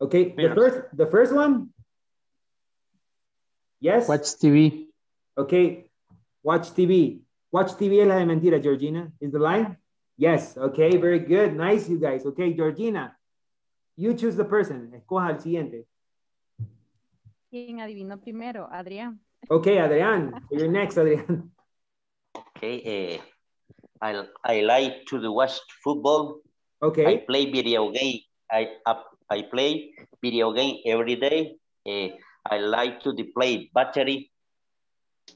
Okay, beers. The first one? Yes. Watch TV. Okay, watch TV. Watch TV es la de mentira, Georgina. Is the line? Yes, okay, very good. Nice, you guys. Okay, Georgina, you choose the person. Escoja al siguiente. ¿Quién adivinó primero? Adrián. Okay, Adrián. You're next, Adrián. Okay, I like to watch football. Okay. I play video game. I play video game every day. I like to play battery.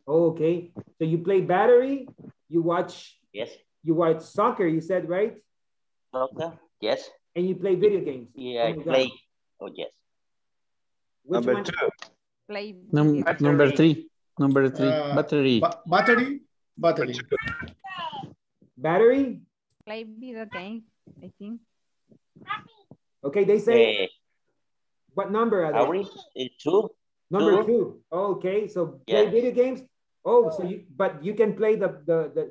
Oh, okay. So you play battery, you watch. Yes. You watch soccer, you said, right? Soccer, yes. And you play video games. Yeah, I play. Oh, yes. Which number one? Two. Play. Number three. Number three. Battery. Battery. Battery? Play video games, I think. Okay, they say. What number are they? Two. Number two. Oh, okay, so play video games. Oh, so you can play the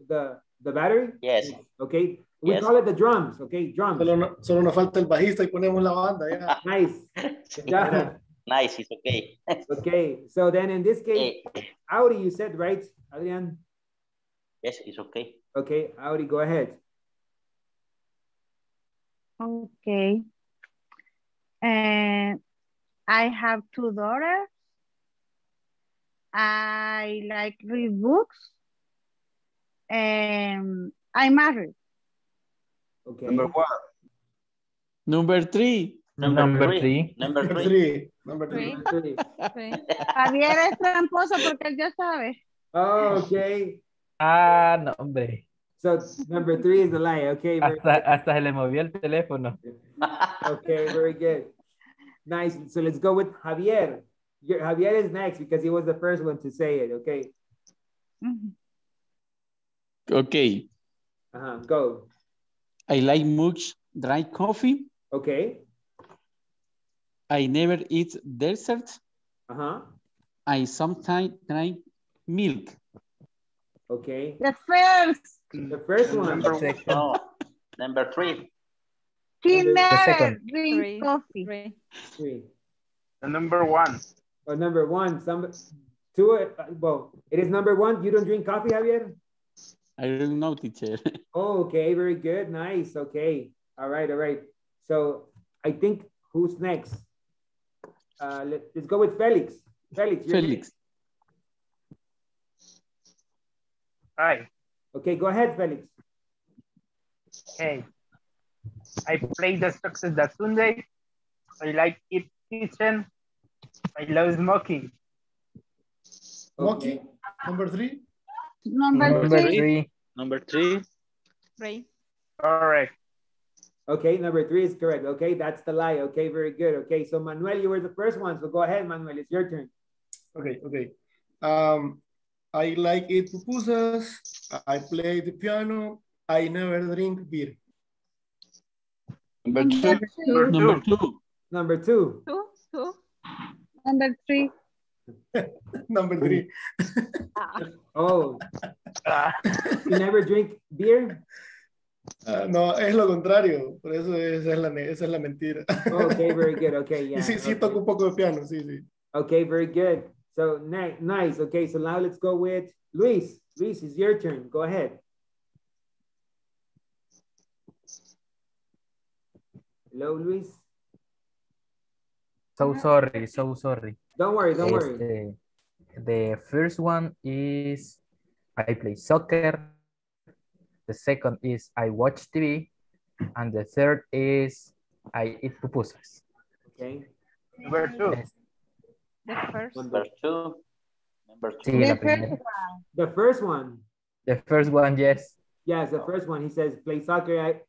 battery? Yes. Okay. We call it the drums. Okay, drums. Solo nos falta el bajista y ponemos la banda. Yeah. Nice. Yeah. Nice. It's okay. Okay. So then in this case, Audi, you said, right, Adrián? Yes, it's okay. Okay, Audi, go ahead. Okay. I have two daughters. I like read books. I'm married. Okay. Number one. Number three. Number three. Javier es tramposo porque él ya sabe. Oh, okay. Ah, no, hombre. So number three is the lie. Okay. Hasta se le movió el teléfono. Okay, very good. Nice. So let's go with Javier. Javier is next because he was the first one to say it. Okay. Okay. Go. I like much dry coffee. Okay. I never eat dessert. I sometimes drink milk. Okay. The first one. Number three. He never drink coffee. Three. Number one. Oh, number one. It is number one. You don't drink coffee, Javier? I don't know, teacher. Oh, okay. Very good. Nice. Okay. All right. So I think who's next? Let's go with Felix. Felix. Hi. Okay, go ahead, Felix. Hey. I play the success that Sunday. I like it kitchen. I love smoking. Smoking. Okay. Number three. Number three. Correct. Okay, number three is correct. Okay, that's the lie. Okay, very good. Okay, so Manuel, you were the first one. So go ahead, Manuel. It's your turn. Okay. I like eat pupusas. I play the piano. I never drink beer. Number two. Number three. Oh. You never drink beer? No, es lo contrario. Por eso esa es la mentira. Okay, very good. Okay, yeah. Sí, toco un poco de piano. Sí. Okay, very good. So nice. Okay, so now let's go with Luis. Luis, it's your turn. Go ahead. Hello, Luis. So sorry. Don't worry. The first one is I play soccer. The second is I watch TV. And the third is I eat pupusas. Okay. Number two. Yes. Number two. The first one, yes. Yes, the first one. He says play soccer.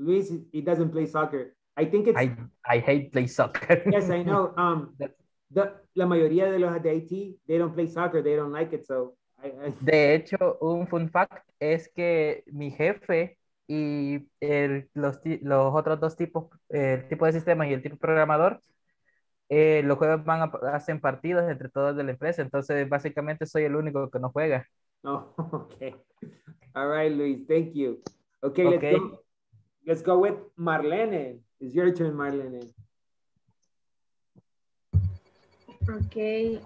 Luis, he doesn't play soccer. I think it's... I hate play soccer. Yes, I know. La mayoría de los de IT, they don't play soccer. They don't like it. So De hecho, un fun fact es que mi jefe y los otros dos tipos, el tipo de sistemas y el tipo programador, los jueves hacen partidos entre todos de la empresa. Entonces, básicamente, soy el único que no juega. Oh, okay. All right, Luis, thank you. Okay, okay. Let's go with Marlene. It's your turn, Marlene. Okay,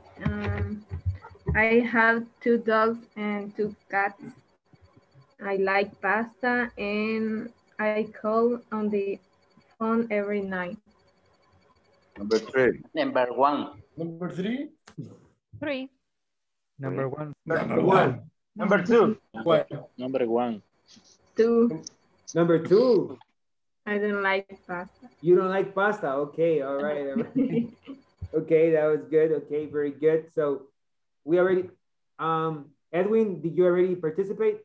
I have 2 dogs and 2 cats. I like pasta and I call on the phone every night. Number two. I don't like pasta. You don't like pasta? Okay, all right. All right. Okay, that was good. Okay, very good. So we already, Edwin, did you already participate?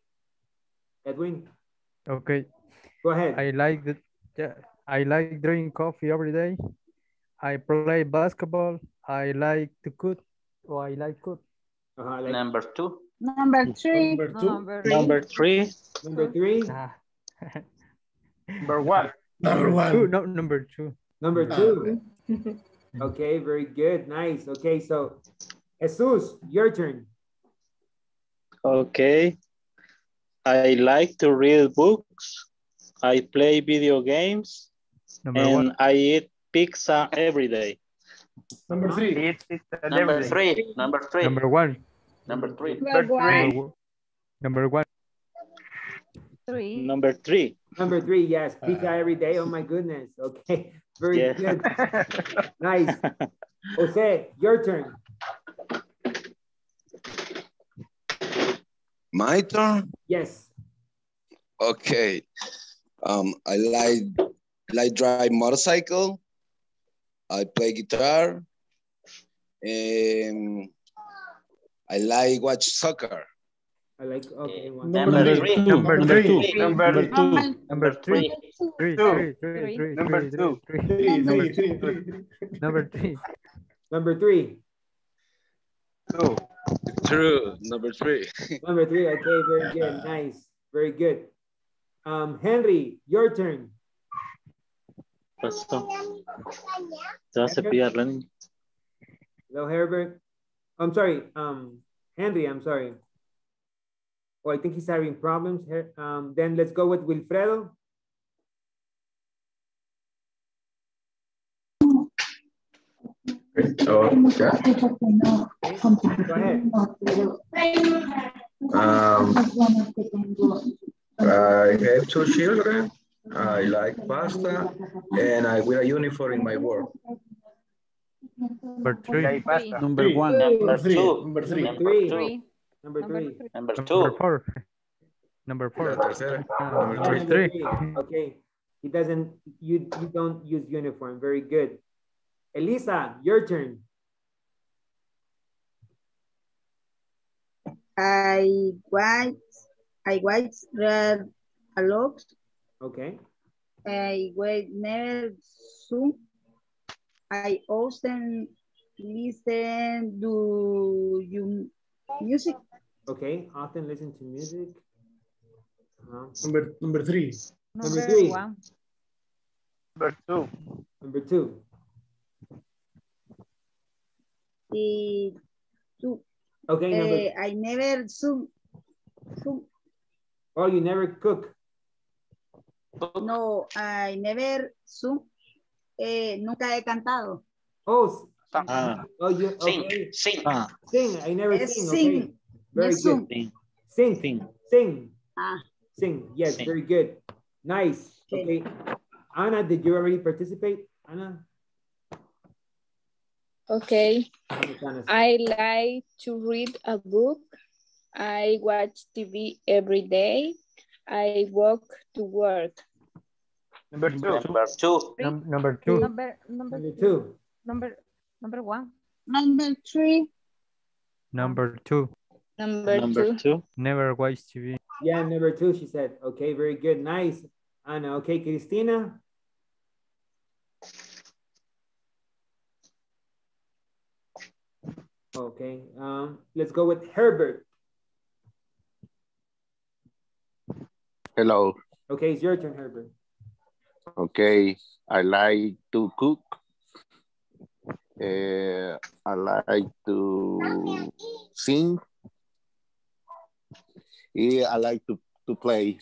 Edwin? Okay. Go ahead. I like drinking coffee every day. I play basketball. I like to cook. Oh, I like cook. Like Number 2. Number 3. Number three. Number two. Okay, very good. Nice. Okay, so Jesus, your turn. Okay. I like to read books. I play video games. Number 1. I eat pizza every day. Number three, yes, pizza every day. Oh my goodness. Okay, very good. Nice. Jose, your turn. My turn? Yes. Okay. I like drive motorcycle. I play guitar. I like watch soccer. I like, okay. Number three. Okay, very good. Nice. Very good. Henry, your turn. Hello, Herbert. I'm sorry. Henry, I'm sorry. Oh, I think he's having problems here. Then let's go with Wilfredo. Go ahead. I have 2 children. I like pasta, and I wear a uniform in my work. Number 3. Number 1. Number 3. Number 3. Number 2. Number 4. Number 4. Number 3. Okay. You don't use uniform. Very good. Elisa, your turn. I read a lot. Okay. I wait never soon. I often listen to music. Okay, often listen to music. Number 3. Number 3. Number 2. Number 2. Okay. I never cook. Oh, you never cook. No, I never sung. Nunca he cantado. Oh, okay. Sing. I never sing. Okay. Very good. Sing. Yes, sing. Very good. Nice. Okay. Ana, did you already participate? Ana? Okay. I like to read a book. I watch TV every day. I walk to work. Number two. Never watch TV. Yeah, number 2, she said. Okay, very good. Nice, Ana. Okay, Cristina. Okay, let's go with Herbert. Hello. Okay, it's your turn, Herbert. Okay, I like to cook. I like to sing. Yeah, I like to play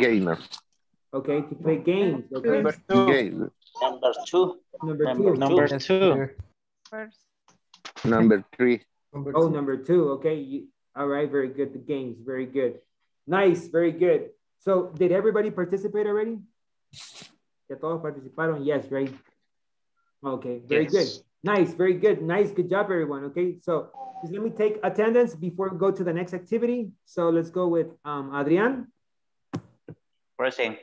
games. Okay, to play games. Okay. Number two. Game. Number two. Number two. Number two. Number three. Number two. Oh, number two. Okay. All right. Very good. The games. Very good. Nice. Very good. So, did everybody participate already? Ya todos participaron. Yes, right? Okay. Very good. Nice. Very good. Nice. Good job, everyone. Okay. So, just let me take attendance before we go to the next activity. So, let's go with Adrián. Present.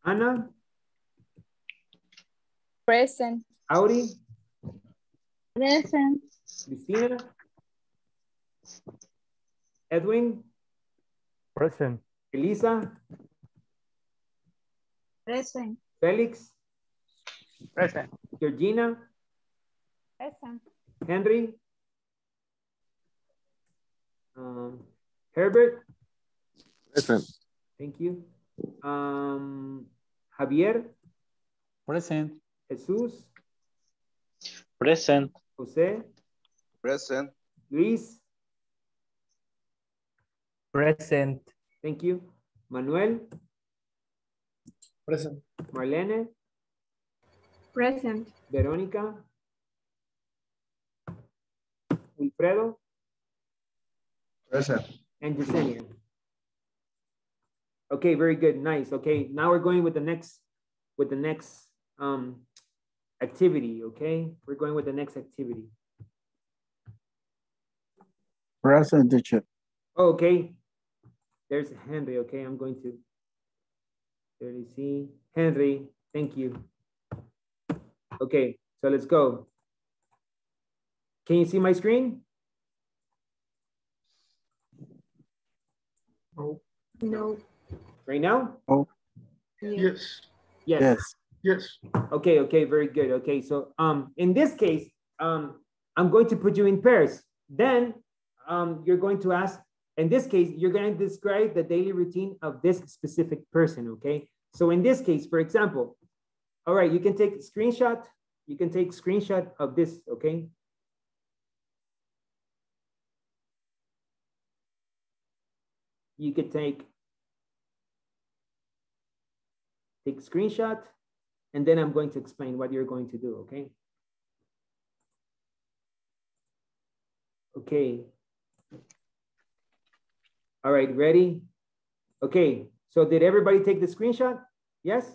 Ana. Present. Audi. Present. Cristina. Edwin. Present. Elisa. Present. Felix. Present. Georgina. Present. Henry. Herbert. Present. Thank you. Javier. Present. Jesus. Present. José. Present. Luis. Present. Thank you. Manuel. Present. Marlene. Present. Verónica. Wilfredo. Present. And Yesenia. Okay, very good. Nice. Okay, now we're going with the next activity. Okay, we're going with the next activity. Present, teacher. Oh, okay, there's Henry. Okay, I'm going to see Henry. Thank you. Okay, so let's go. Can you see my screen? No. No. Right now? Oh. Yes. Yes. Yes. Yes. Okay. Okay. Very good. Okay. So, in this case, I'm going to put you in pairs. Then, you're going to ask. In this case, you're going to describe the daily routine of this specific person. Okay. So, in this case, for example, all right, you can take screenshot. You can take screenshot of this. Okay. You could take screenshot, and then I'm going to explain what you're going to do, okay? Okay. All right, ready? Okay, so did everybody take the screenshot? Yes?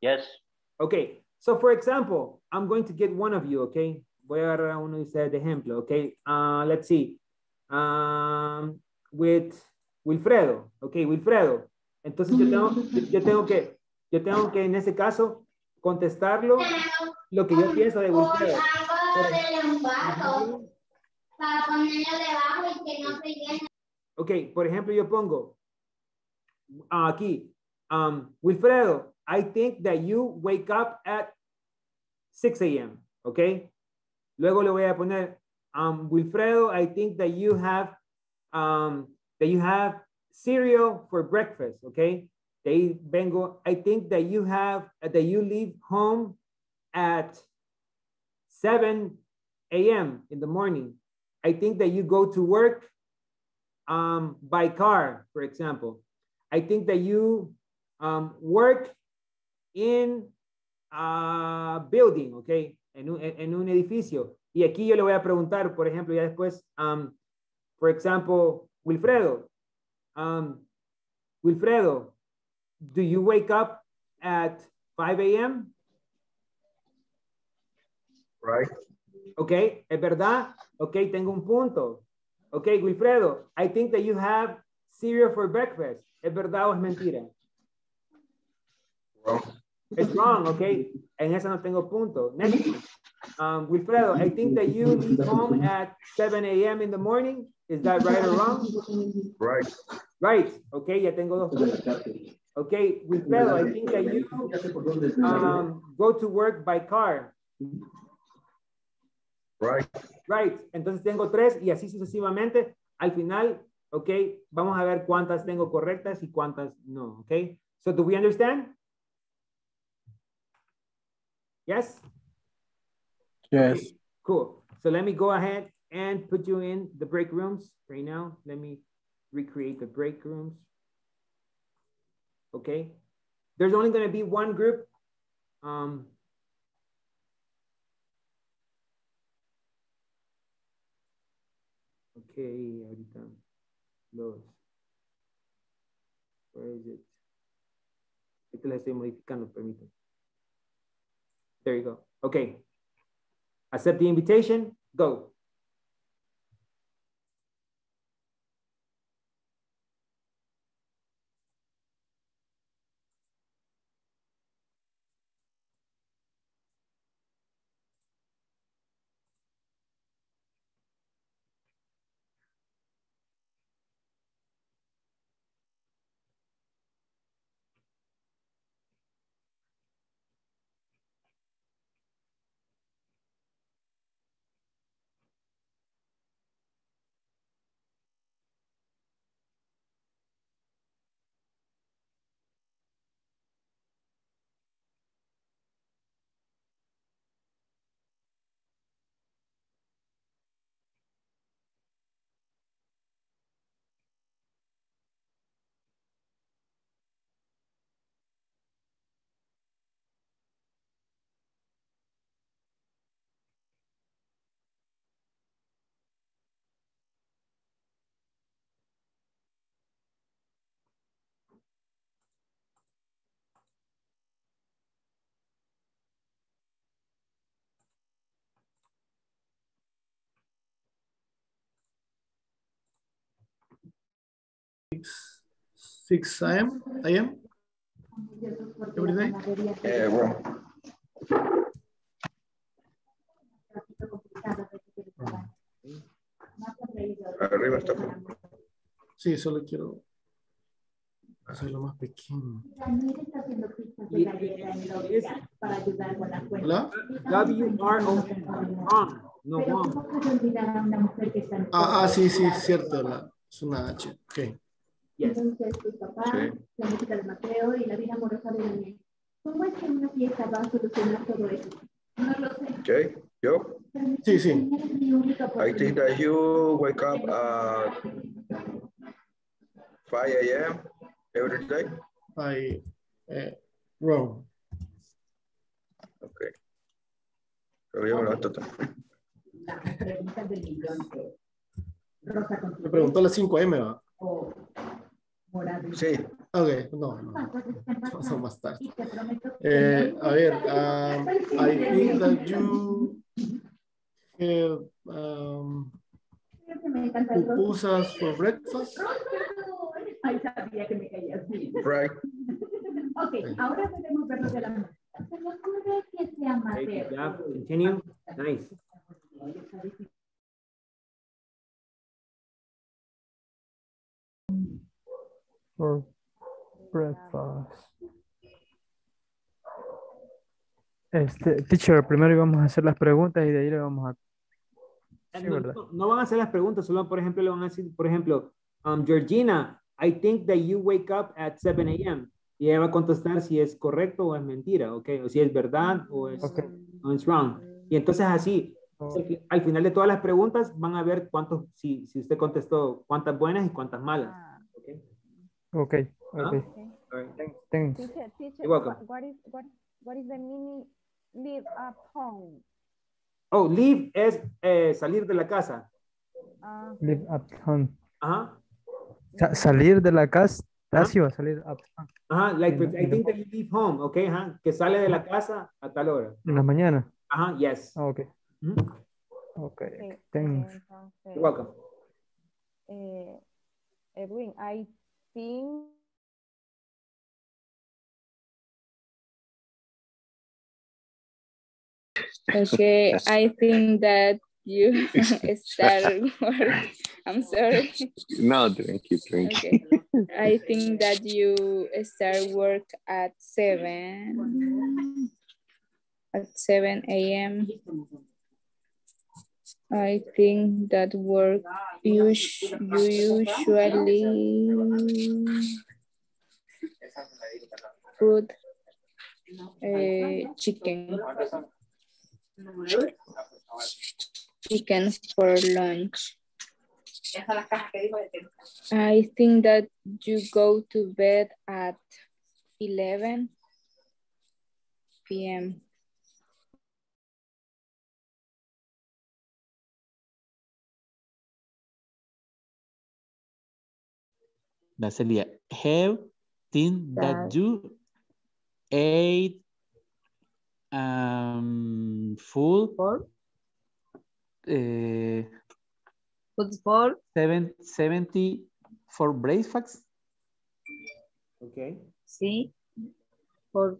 Yes. Okay, so for example, I'm going to get one of you, okay? Voy a agarrar uno y usar de ejemplo, okay? Let's see. With Wilfredo, ok, Wilfredo. Entonces yo tengo que en ese caso contestarlo lo que yo pienso de Wilfredo. Ok, por ejemplo yo pongo aquí, Wilfredo, I think that you wake up at 6 a.m., ok. Luego le voy a poner, Wilfredo, I think that you have cereal for breakfast, okay? They vengo, I think that you have, that you leave home at 7 a.m. in the morning. I think that you go to work by car, for example. I think that you work in a building, okay? En un edificio. Y aquí yo le voy a preguntar, por ejemplo, ya después, for example, Wilfredo, Wilfredo, do you wake up at 5 a.m.? Right. Okay, es verdad. Okay, tengo un punto. Okay, Wilfredo, I think that you have cereal for breakfast. ¿Es verdad o es mentira? Wrong. It's wrong, okay. En esa no tengo punto. Next one. Wilfredo, I think that you leave home at 7 a.m. in the morning. Is that right or wrong? Right. Right. Okay, ya tengo dos. Okay, Wilfredo, I think that you go to work by car. Right. Right. Entonces tengo tres y así sucesivamente Al final, ok, vamos a ver cuántas tengo correctas y cuántas no, ok? So, do we understand? Yes? Yes. Okay, cool. So, let me go ahead and put you in the break rooms right now. Let me recreate the break rooms. Okay. There's only going to be one group. Okay, ahorita los. Where is it? Esto lo estoy modificando, permítanme. There you go. Okay. Accept the invitation. Go. Six a.m. Every day. Yeah, well. Arriba está. Sí, solo quiero hacerlo más pequeño. Hola. Ah, sí, sí, cierto. Es una H. Okay. Yes. Entonces, tu papá, sí. La música de Mateo y la vida amorosa de Daniel. ¿Cómo es que una fiesta va a solucionar todo eso? No lo sé. Okay. Yo. Sí, sí. I think that you wake up at 5 a.m. every day. Wrong. Okay. La pregunta del millón que Rosa contestó. Me preguntó a las 5 a.m. ¿va? O sí. Ok, no. Vamos más tarde. A ver, I think that you have pupusas for breakfast. Ay, sabía que me caías bien. Right. Ok, ahora podemos verlo de la música. Se me ocurre que sea Mateo. Continue. Nice. For breakfast. Teacher, primero íbamos a hacer las preguntas y de ahí le vamos a... Sí, no van a hacer las preguntas, solo por ejemplo le van a decir, por ejemplo, Georgina, I think that you wake up at 7 a.m. Y ella va a contestar si es correcto o es mentira, ¿ok? O si es verdad o es okay. O it's wrong. Y entonces así, okay. Al final de todas las preguntas van a ver cuántos, si usted contestó cuántas buenas y cuántas malas. Okay. Okay. All right. Thanks. Teacher, you're welcome. What is the meaning leave at home? Oh, leave es salir de la casa. Leave at home. Ajá. Salir de la casa. Salir at home. Ajá. Like I think that you leave home, okay? Ajá. Que sale de la casa a tal hora. En la mañana. Ajá. Yes. Oh, okay. Mm-hmm. Okay. Thanks. Entonces, you're welcome. Edwin, I think okay, I think that you start work. I'm sorry. No, keep drinking. Okay. I think that you start work at 7 a.m. I think that work you usually put chicken for lunch? I think that you go to bed at 11 p.m. Nacelia, have thing that you ate food for 7:70 for breakfast. Okay. See, for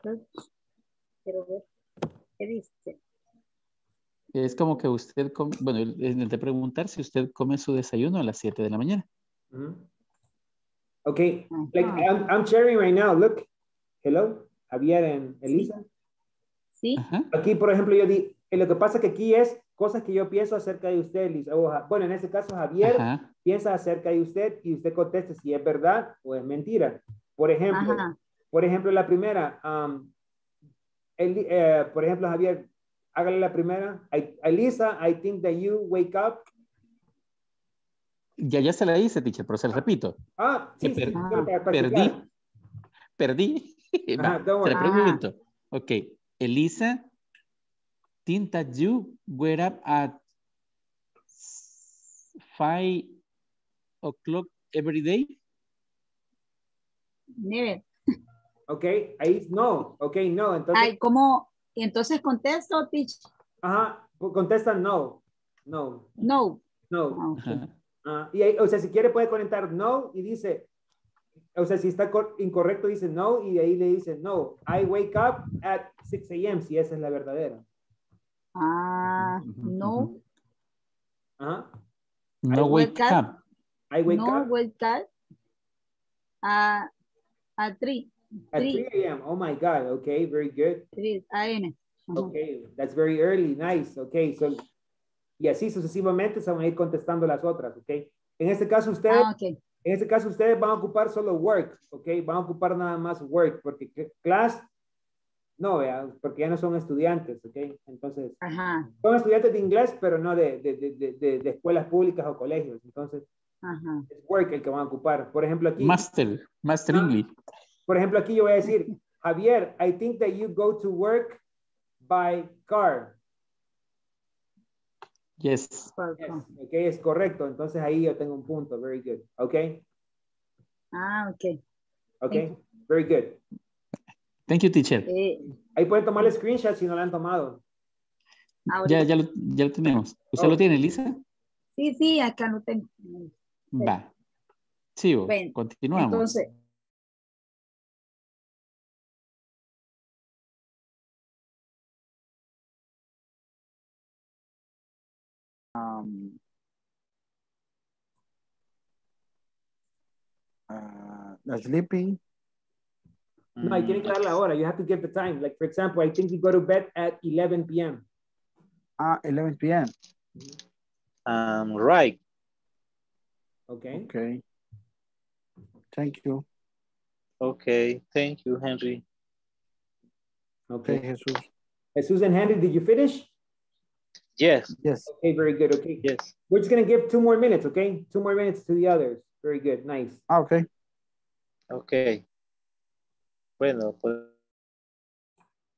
quiero ver qué dice. Es como que usted come, bueno, intenté preguntar si usted come su desayuno a las 7 de la mañana. Mm-hmm. Okay, like I'm sharing right now. Look, hello, Javier and Elisa. Sí. Ajá. Aquí, por ejemplo, yo di, lo que pasa que aquí es cosas que yo pienso acerca de usted, Elisa. Bueno, en este caso, Javier Ajá. piensa acerca de usted y usted contesta si es verdad o es mentira. Por ejemplo, Ajá. por ejemplo, la primera, por ejemplo, Javier, hágale la primera. Elisa, I think that you wake up. Ya se la hice, teacher, pero se la repito. Ah, sí, sí, perdí. Ajá, va, se la pregunto. Ok, Elisa, think that you were up at 5 o'clock every day? Never. Ok, ahí no, ok, no. Entonces... Ay, ¿cómo? Entonces contesto, teacher. Ajá, contesta no. No. No. No. Ajá. Y ahí, o sea, si quiere puede conectar no y dice, o sea, si está incorrecto dice no y de ahí le dice no, I wake up at 6 a.m. si esa es la verdadera. Ah, no. Ajá. No wake up. I wake up. No wake up. At 3. At 3 a.m. Oh my God. Okay, very good. 3 a.m. Okay, that's very early. Nice. Okay, so... Y así sucesivamente se van a ir contestando las otras, ¿ok? En este caso ustedes, en este caso ustedes van a ocupar solo work, ¿ok? Van a ocupar nada más work, porque class, no, ¿verdad? Porque ya no son estudiantes, ¿ok? Entonces, Ajá. son estudiantes de inglés, pero no de escuelas públicas o colegios. Entonces, Ajá. es work el que van a ocupar. Por ejemplo aquí. Master English. Por ejemplo aquí yo voy a decir, Javier, I think that you go to work by car. Yes. Yes. Ok, es correcto. Entonces ahí yo tengo un punto. Very good. Ok. Ah, ok. Ok, very good. Thank you, teacher. Ahí pueden tomar el screenshot si no lo han tomado. Ya lo tenemos. ¿Usted lo tiene, Lisa? Sí, sí, acá lo tengo. Va. Sí, bueno, continuamos. Entonces. Sleeping. No, I tiene que dar la hora. You have to get the time. Like, for example, I think you go to bed at 11 p.m. 11 p.m. Right. Okay. Okay. Thank you. Okay. Thank you, Henry. Okay, Jesus. Jesus and Henry, did you finish? Yes. Yes. Okay, very good. Okay. Yes. We're just going to give 2 more minutes, okay? 2 more minutes to the others. Very good. Nice. Okay. Okay. Bueno.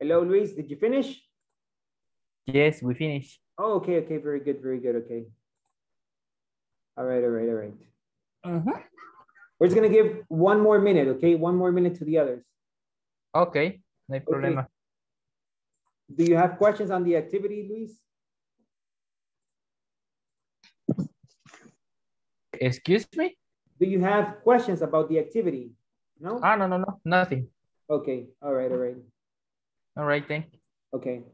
Hello, Luis. Did you finish? Yes, we finished. Oh, okay. Okay. Very good. Very good. Okay. All right. All right. All right. Uh-huh. We're just going to give 1 more minute, okay? 1 more minute to the others. Okay. No problema. Do you have questions on the activity, Luis? Excuse me? Do you have questions about the activity? No? Ah, no, nothing. Okay, all right. All right, thank you. Okay.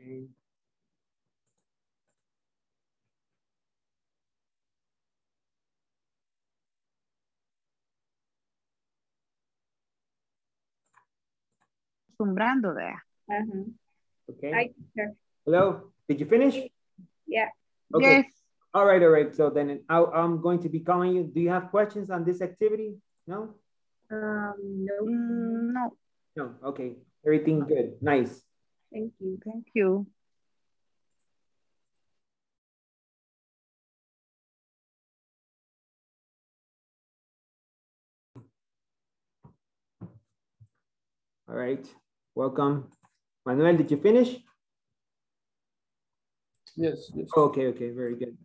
Okay. Acostumbrando there. Okay. Hi, teacher. Hello. Did you finish? Yeah. Okay. Yes. All right. So then I'm going to be calling you. Do you have questions on this activity? No? No. No. Okay. Everything good. Nice. Thank you. Thank you. All right. Welcome. Manuel, did you finish? Yes. Okay. Very good.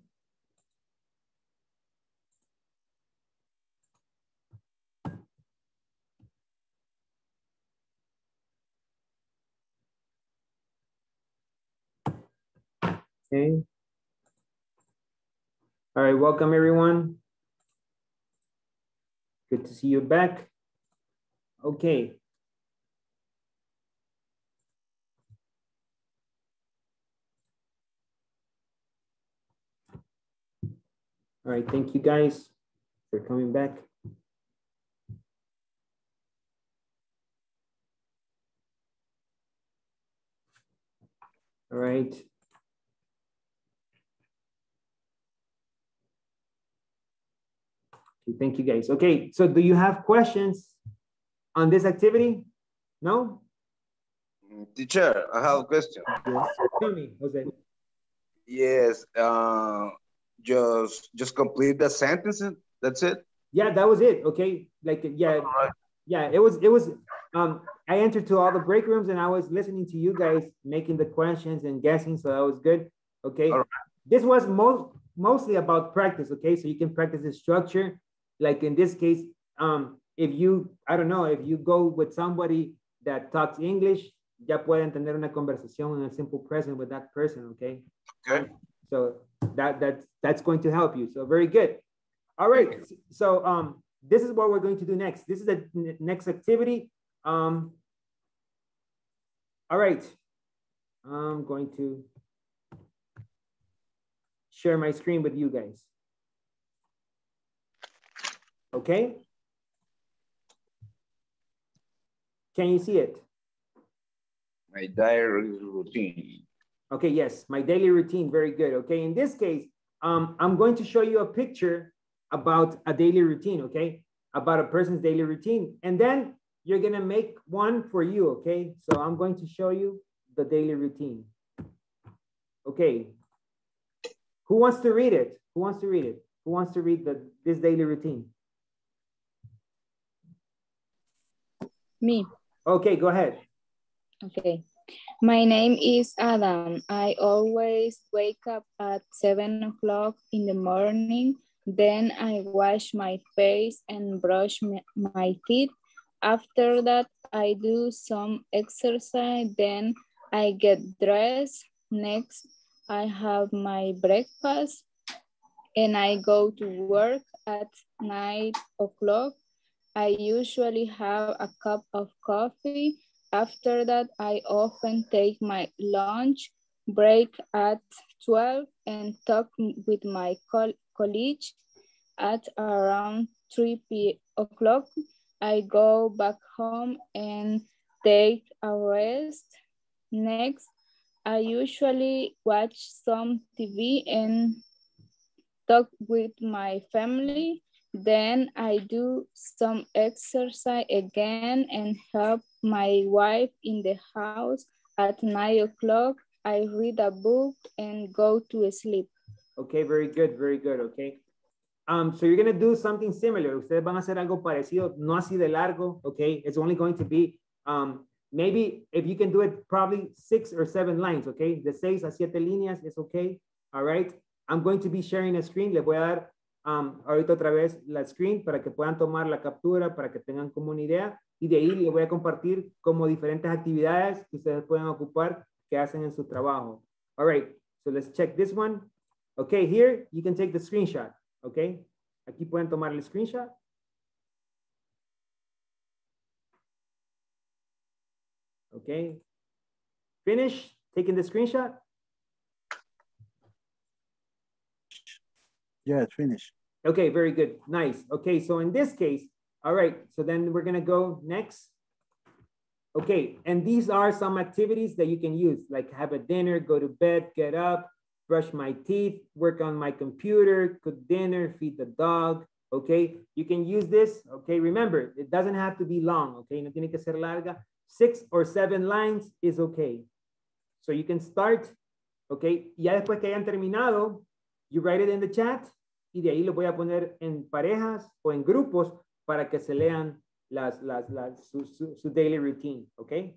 Okay. All right, welcome everyone. Good to see you back. Okay. All right, thank you guys for coming back. All right. Thank you guys. Okay, so do you have questions on this activity? No? Teacher, I have a question. Yes. Tell me, Jose. Yes, just complete the sentences. That's it. Yeah, that was it. Okay, like yeah, right. Yeah. It was. I entered to all the break rooms and I was listening to you guys making the questions and guessing, so that was good. Okay, all right. This was mostly about practice. Okay, so you can practice the structure. Like in this case, if you go with somebody that talks English, ya pueden tener una conversación in a simple present with that person, okay? Okay. So that's going to help you. So very good. All right, so this is what we're going to do next. This is the next activity. All right, I'm going to share my screen with you guys. Okay. Can you see it? My daily routine. Okay, yes, my daily routine, very good. Okay, in this case, I'm going to show you a picture about a daily routine, okay? About a person's daily routine. And then you're gonna make one for you, okay? So I'm going to show you the daily routine. Okay. Who wants to read it? Who wants to read it? Who wants to read this daily routine? Me. Okay, go ahead. Okay. My name is Adam. I always wake up at 7 o'clock in the morning. Then I wash my face and brush my teeth. After that, I do some exercise. Then I get dressed. Next, I have my breakfast and I go to work at 9 o'clock. I usually have a cup of coffee. After that, I often take my lunch break at 12 and talk with my colleague at around 3 o'clock. I go back home and take a rest. Next, I usually watch some TV and talk with my family. Then I do some exercise again and help my wife in the house. At 9 o'clock, I read a book and go to sleep. Okay, very good, very good, okay. So you're gonna do something similar. Ustedes van a hacer algo parecido, no así de largo, okay? It's only going to be, maybe if you can do it, probably 6 or 7 lines, okay? De 6 a 7 líneas is okay, all right? I'm going to be sharing a screen. Les voy a dar ahorita otra vez la screen para que puedan tomar la captura, para que tengan como una idea, y de ahí les voy a compartir como diferentes actividades que ustedes pueden ocupar que hacen en su trabajo. All right, so let's check this one. Okay, here you can take the screenshot, okay? Aquí pueden tomar el screenshot. Okay, finish. taking the screenshot? Yeah, it's finished. Okay, very good. Nice. Okay, so in this case, all right, so then we're going to go next. Okay, and these are some activities that you can use, like have a dinner, go to bed, get up, brush my teeth, work on my computer, cook dinner, feed the dog. Okay, you can use this. Okay, remember, it doesn't have to be long. Okay, no tiene que ser larga. 6 or 7 lines is okay. So you can start. Okay, ya después que hayan terminado, you write it in the chat, y de ahí lo voy a poner en parejas o en grupos para que se lean su daily routine, okay?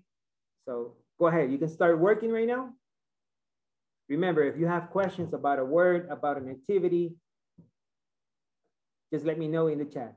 So go ahead, you can start working right now. Remember, if you have questions about a word, about an activity, just let me know in the chat.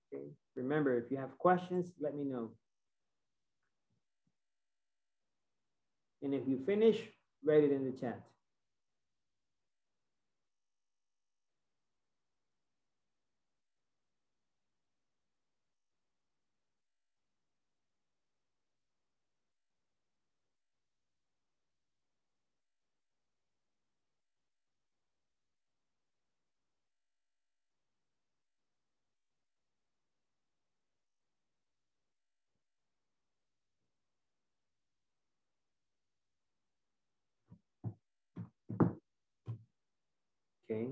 Okay. Remember, if you have questions, let me know. And if you finish, write it in the chat. Okay.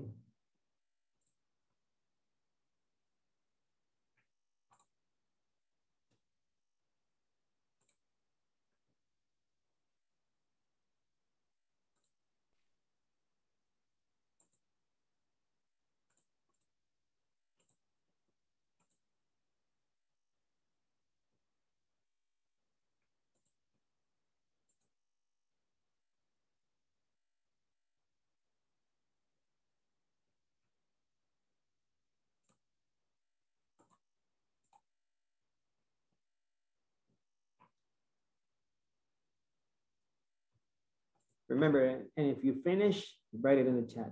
Remember, and if you finish, write it in the chat.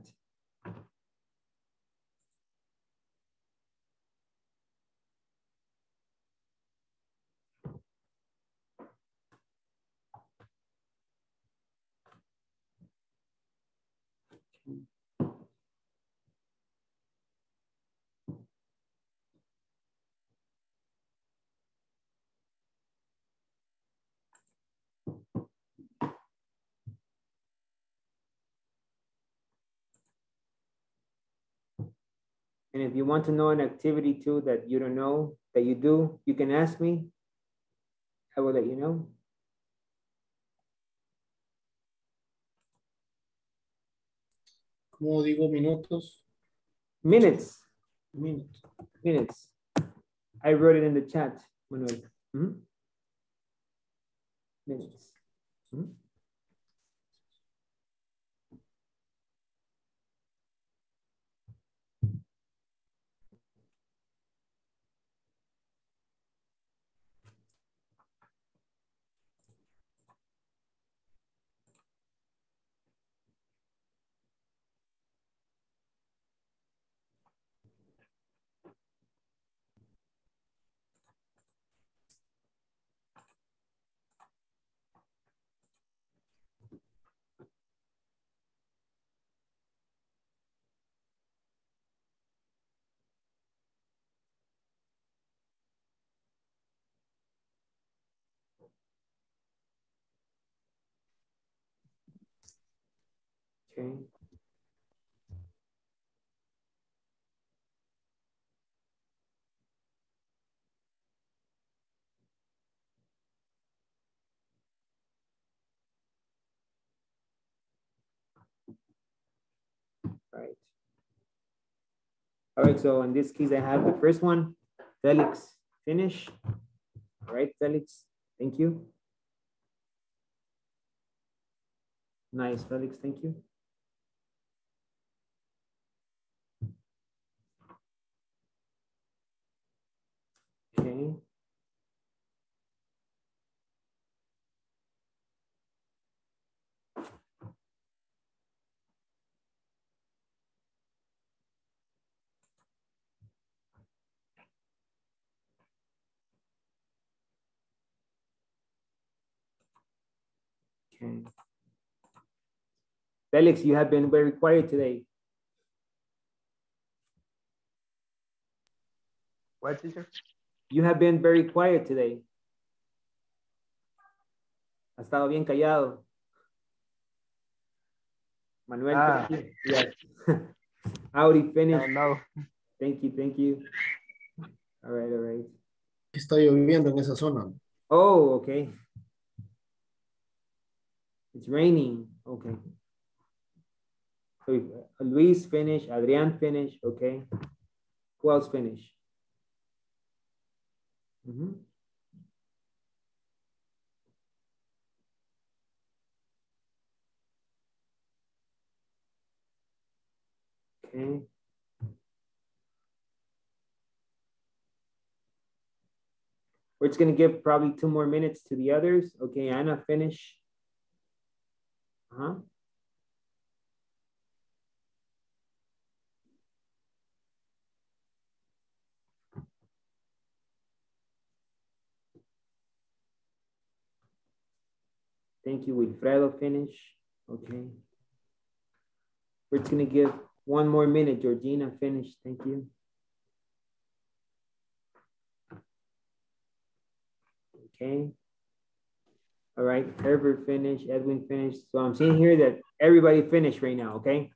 And if you want to know an activity too that you don't know, that you do, you can ask me. I will let you know. ¿Cómo digo minutos? Minutes. Minutes. Minutes. I wrote it in the chat, Manuel. Mm-hmm. Minutes. Mm-hmm. Okay. right. All right, so in this case, I have the first one, Felix, finish. All right, Felix, thank you. Nice, Felix, thank you. Okay. Okay. Felix, you have been very quiet today. What, teacher? You have been very quiet today. Ha estado bien callado. Manuel, yes. Audi, finish. I don't know. Thank you, thank you. All right, all right. Está lloviendo en esa zona. Oh, okay. It's raining. Okay. So Luis finish, Adrián finish. Okay. Who else finish? Mm-hmm. Okay. We're just going to give probably 2 more minutes to the others. Okay, Ana, finish. Thank you, Wilfredo, finish. Okay. We're just gonna give 1 more minute, Georgina, finish, thank you. Okay. All right, Herbert finished, Edwin finished. So I'm seeing here that everybody finished right now, okay?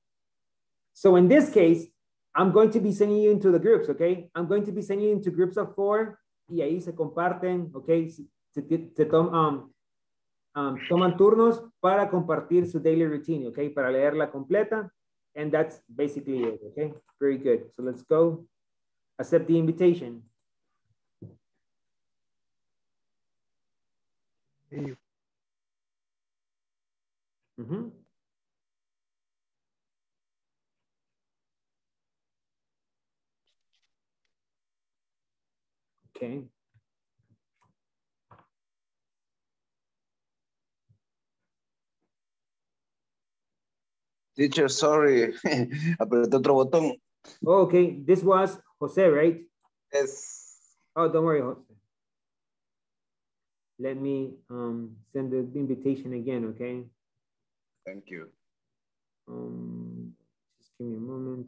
So in this case, I'm going to be sending you into the groups, okay? I'm going to be sending you into groups of 4, y ahí se comparten, okay? Toman turnos para compartir su daily routine, okay? Para leerla completa, and that's basically it, okay? Very good, so let's go. Accept the invitation. Hey. Mm-hmm. Okay. Teacher, sorry. Apreté otro botón. Oh, okay. This was Jose, right? Yes. Oh, don't worry, Jose. Let me send the invitation again, okay? Thank you. Just give me a moment.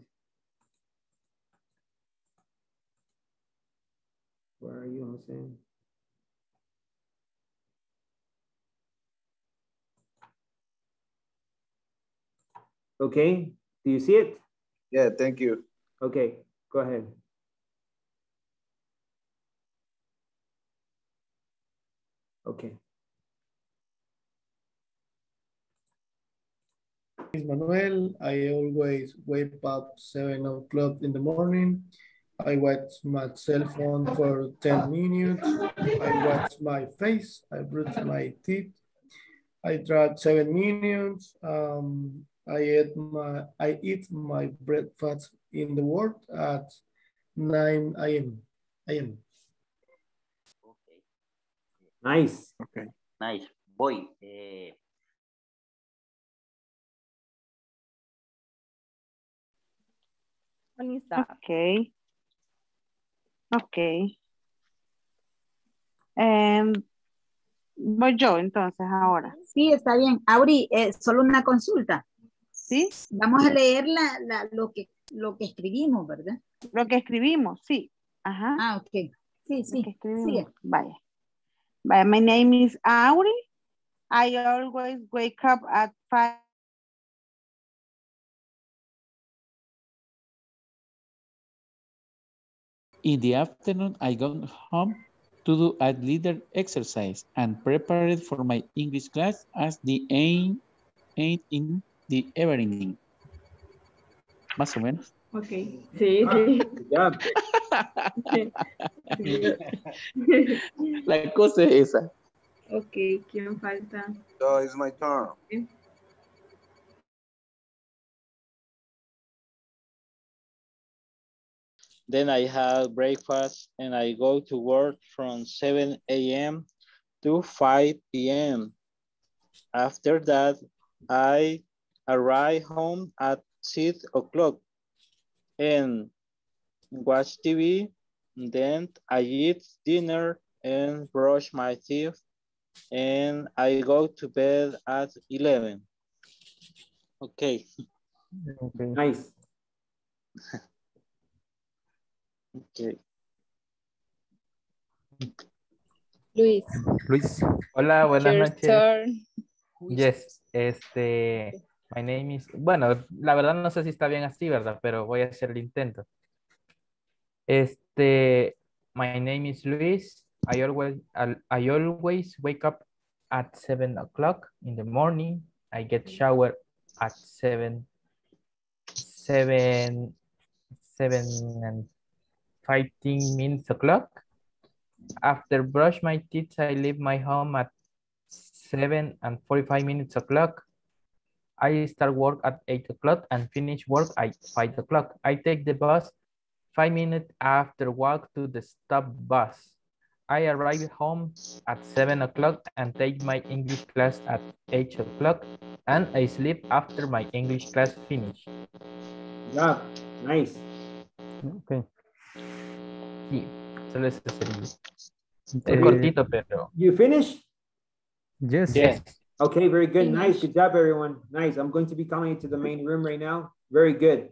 Where are you, Jose? Okay, do you see it? Yeah, thank you. Okay, go ahead. Okay. Manuel, I always wake up 7 o'clock in the morning. I watch my cell phone for 10 minutes. I wash my face. I brush my teeth. I drive 7 minutes. I eat my breakfast in the work at 9 a.m. Nice. Okay. Nice. Boy. Okay. Okay. Voy yo entonces ahora. Sí, está bien. Auri, solo una consulta. Sí. Vamos a leer lo que escribimos, ¿verdad? Lo que escribimos, sí. Ajá. Ah, ok. Sí, sí. Sigue. Vaya. My name is Auri. I always wake up at 5. In the afternoon, I go home to do a little exercise and prepare for my English class as the aim in the evening. Más o menos. Ok. Sí, sí. Ah, la cosa es esa. Ok, ¿quién falta? So it's my turn. Okay. Then I have breakfast and I go to work from 7 a.m. to 5 p.m. After that, I arrive home at 6 o'clock and watch TV. Then I eat dinner and brush my teeth. And I go to bed at 11. Okay. Okay. Nice. Okay. Luis. Luis. Hola, buenas noches. Yes, my name is, bueno, la verdad no sé si está bien así, ¿verdad? Pero voy a hacer el intento. My name is Luis. I always wake up at 7 o'clock in the morning. I get showered at 7:15 o'clock. After brush my teeth, I leave my home at 7:45 o'clock. I start work at 8 o'clock and finish work at 5 o'clock. I take the bus 5 minutes after walk to the stop bus. I arrive home at 7 o'clock and take my English class at 8 o'clock, and I sleep after my English class finish. Yeah, nice. Okay. Sí, solo es cortito, pero. You finish? Yes. Yes. Okay, very good. Nice. Good job, everyone. Nice. I'm going to be coming into the main room right now. Very good.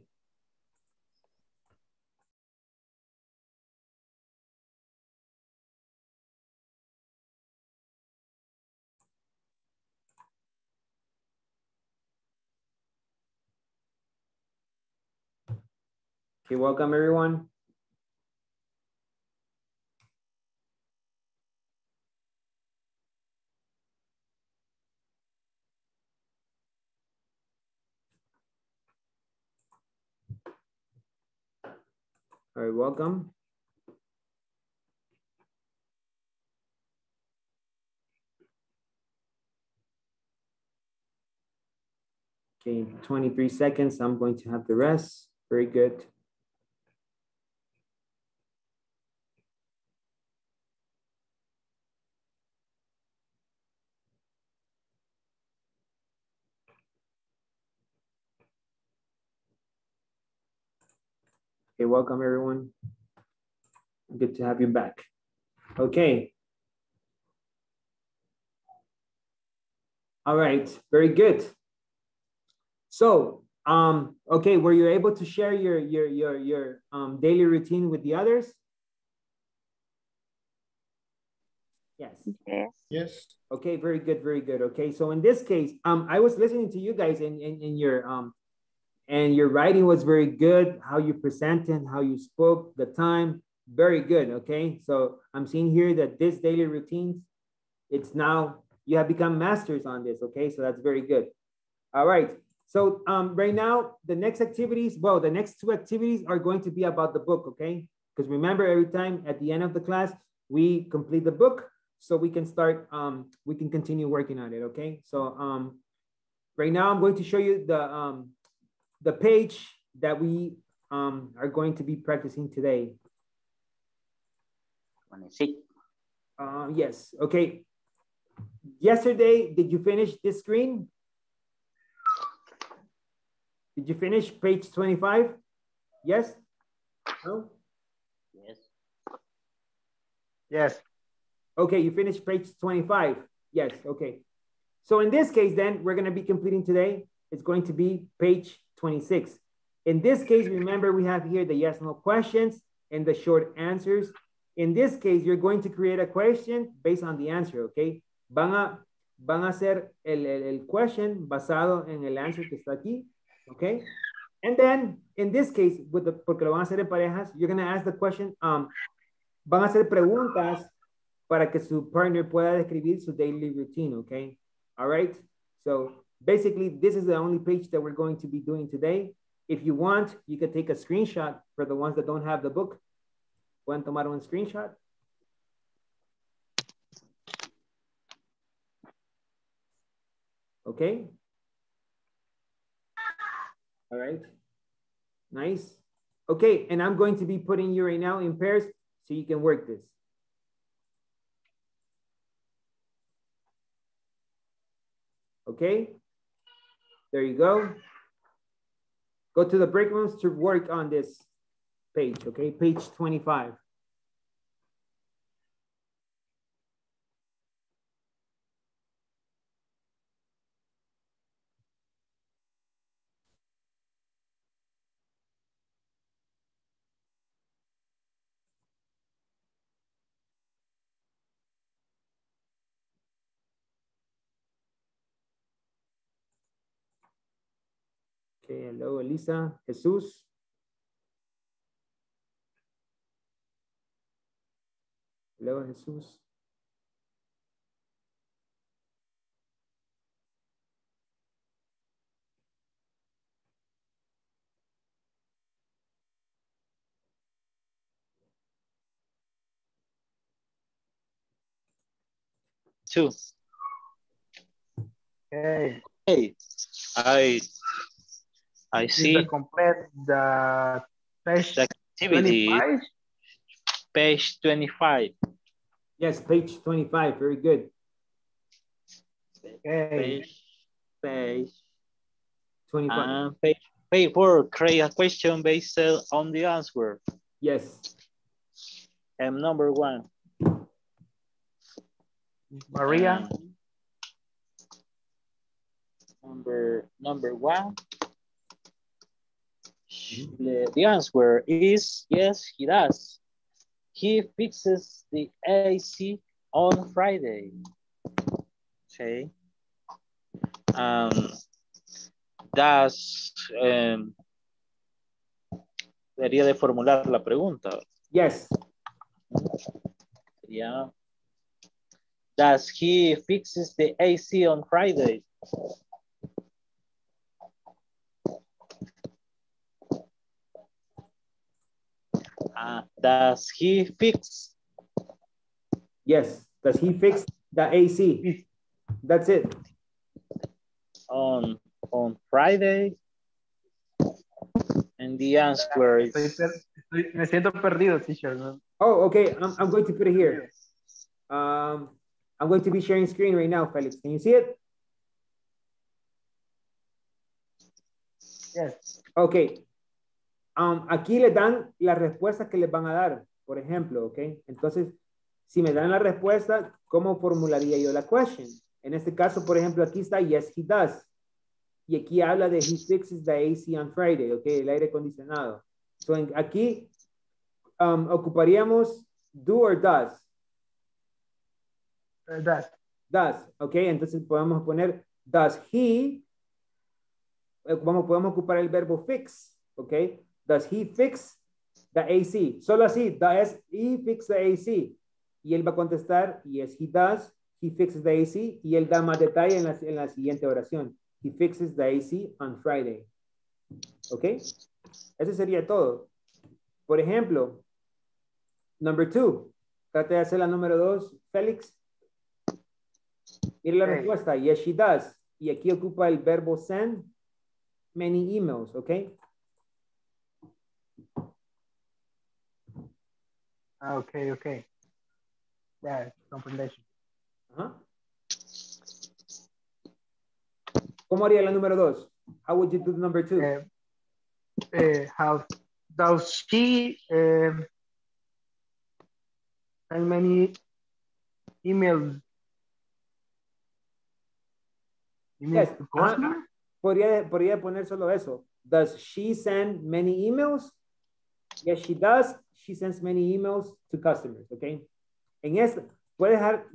Okay, welcome everyone. All right, welcome. Okay, 23 seconds. I'm going to have the rest. Very good. Okay, welcome everyone. Good to have you back. Okay. All right, very good. So, okay, were you able to share your daily routine with the others? Yes. Yes. Yes. Okay, very good, very good. Okay, so in this case, I was listening to you guys and your writing was very good, how you presented, how you spoke, the time, very good, okay? So I'm seeing here that this daily routine, it's now, you have become masters on this, okay? So that's very good. All right, so right now, the next activities, well, the next two activities are going to be about the book, okay? Because remember every time at the end of the class, we complete the book, so we can start, we can continue working on it, okay? So right now I'm going to show you the page that we are going to be practicing today. Yes, okay. Yesterday, did you finish this screen? Did you finish page 25? Yes? No? Yes. Yes. Okay, you finished page 25. Yes, okay. So in this case then, we're gonna be completing today, it's going to be page 26. In this case, remember we have here the yes, no questions and the short answers. In this case, you're going to create a question based on the answer, okay? Van a hacer el question basado en el answer que está aquí, okay? And then, in this case, porque lo van a hacer en parejas, you're gonna ask the question, van a hacer preguntas para que su partner pueda describir su daily routine, okay? All right, so, basically, this is the only page that we're going to be doing today. If you want, you could take a screenshot for the ones that don't have the book. ¿Pueden tomar un screenshot? Okay. All right. Nice. Okay, and I'm going to be putting you right now in pairs so you can work this. Okay, there you go. Go to the break rooms to work on this page, okay? Page 25. Okay, hello, Elisa, Jesus. Hello, Jesus. Two. Hey. Hey. I see. To complete the page the activity. 25? Page 25. Yes, page 25. Very good. Okay. Page 25. Page 4. Create a question based on the answer. Yes. And number 1. Maria. Number 1. The answer is yes, he does. He fixes the AC on Friday. Okay. Debería de formular la pregunta. Yes. Yeah. Does he fixes the AC on Friday? Does he fix? Yes. Does he fix the AC? That's it. On Friday. And the answer is. Me siento perdido, teacher. Oh, okay. I'm going to put it here. I'm going to be sharing screen right now, Felix. Can you see it? Yes. Okay. Aquí les dan las respuestas que les van a dar, por ejemplo, ¿ok? Entonces, si me dan la respuesta, ¿cómo formularía yo la question? En este caso, por ejemplo, aquí está yes, he does. Y aquí habla de he fixes the AC on Friday, ¿ok? El aire acondicionado. So, aquí ocuparíamos do or does. Does. Does, ¿ok? Entonces podemos poner does he. Podemos ocupar el verbo fix, ¿ok? Does he fix the AC? Solo así, does he fix the AC? Y él va a contestar, yes, he does. He fixes the AC. Y él da más detalle en la siguiente oración. He fixes the AC on Friday. ¿Ok? Eso sería todo. Por ejemplo, number 2. Trate de hacer la número 2, Félix. Mira la respuesta, yes, she does. Y aquí ocupa el verbo send many emails, ¿ok? Okay, okay. Yeah, comprensión. ¿Cómo haría la número 2? How would you do the number 2? How does she send many emails? Yes. Podría poner solo eso. Does she send many emails? Yes, she does. She sends many emails to customers, ¿ok? En esta, puede dejar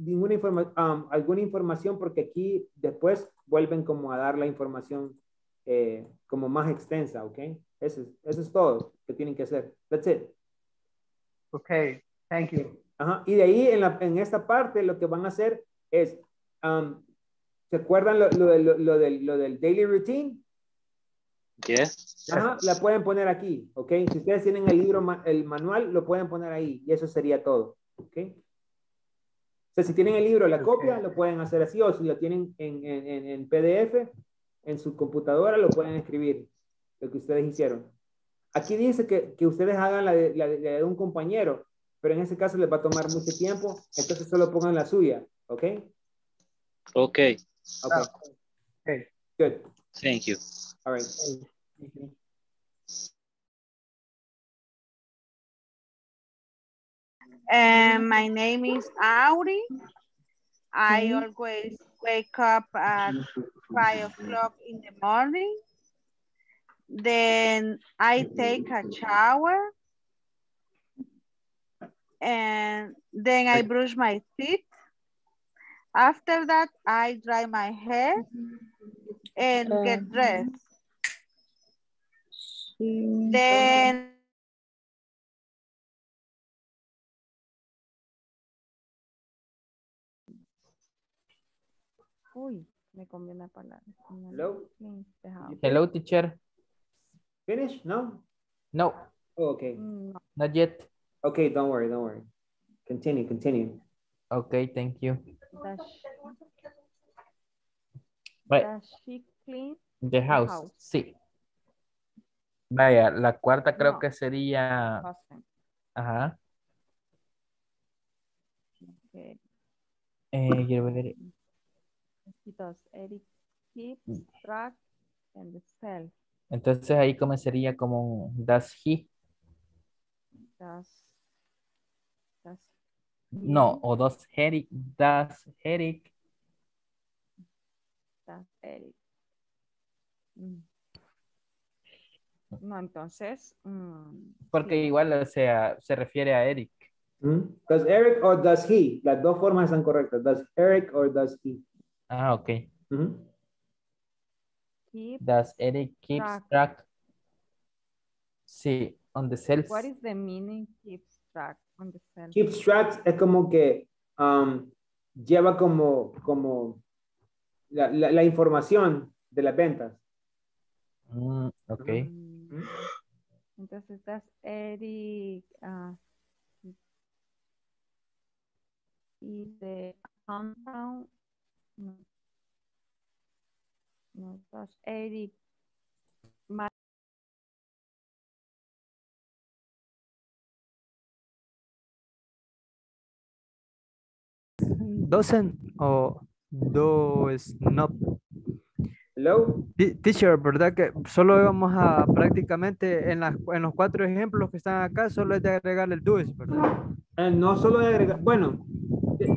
alguna información porque aquí después vuelven como a dar la información como más extensa, ¿ok? Eso es todo que tienen que hacer. That's it. Ok, thank you. Ajá. Y de ahí en esta parte lo que van a hacer es, ¿se acuerdan lo del daily routine? Yes. Ajá, la pueden poner aquí, ¿ok? Si ustedes tienen el libro, el manual, lo pueden poner ahí y eso sería todo, ¿ok? O sea, si tienen el libro, la copia, lo pueden hacer así o si lo tienen en PDF, en su computadora, lo pueden escribir, lo que ustedes hicieron. Aquí dice que ustedes hagan la de un compañero, pero en ese caso les va a tomar mucho tiempo, entonces solo pongan la suya, ¿ok? Ok. Okay. Good. Thank you. All right. Mm-hmm. My name is Audi. I always wake up at 5 o'clock in the morning. Then I take a shower. And then I brush my teeth. After that, I dry my hair and get dressed. Then uy, me cambié la palabra. Hello? Hello, teacher. Finish? No? No. Oh, okay. No. Not yet. Okay, don't worry, don't worry. Continue, continue. Okay, thank you. Does she clean the house? Sí. Vaya, la cuarta creo que sería... Ajá. Okay. Quiero ver... Eric keeps track and self. Entonces ahí comenzaría como does he. Does he. No, o does Eric. Does Eric. Does Eric. No, entonces. Porque sí. Igual o sea, se refiere a Eric. Does Eric o does he. Las dos formas están correctas. Does Eric o does he. Ah, okay. Does Eric keeps track? Sí, on the self. What is the meaning keeps track on the self? Keeps track es como que lleva como la información de las ventas. Okay. Entonces, does Eric is the compound? No, does Eric manage doesn't or does not? Hello. Teacher, ¿verdad que solo vamos a prácticamente en los 4 ejemplos que están acá solo es de agregar el does, ¿verdad? No solo de agregar, bueno,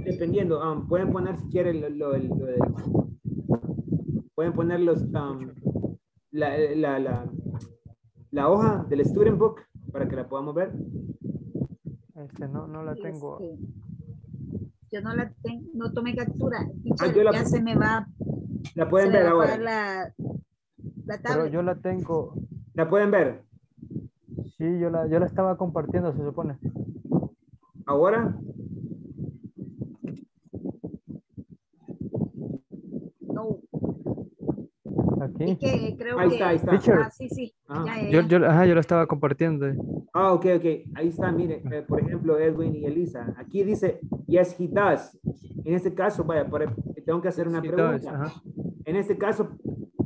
dependiendo, pueden poner si quieren pueden poner los la hoja del student book para que la podamos ver. No la tengo. Yo no la tengo, no tomé captura. Teacher, ya se me va. La pueden ver ahora. La tabla. Pero yo la tengo. ¿La pueden ver? Sí, yo la estaba compartiendo, se supone. ¿Ahora? No. Aquí. Es que creo ahí que... está, ahí está. Ah, sí, sí. Ah. Ya. Yo lo estaba compartiendo. Ah, ok. Ahí está, mire. Por ejemplo, Edwin y Elisa. Aquí dice, yes, he does. En este caso, vaya, tengo que hacer una pregunta. En este caso,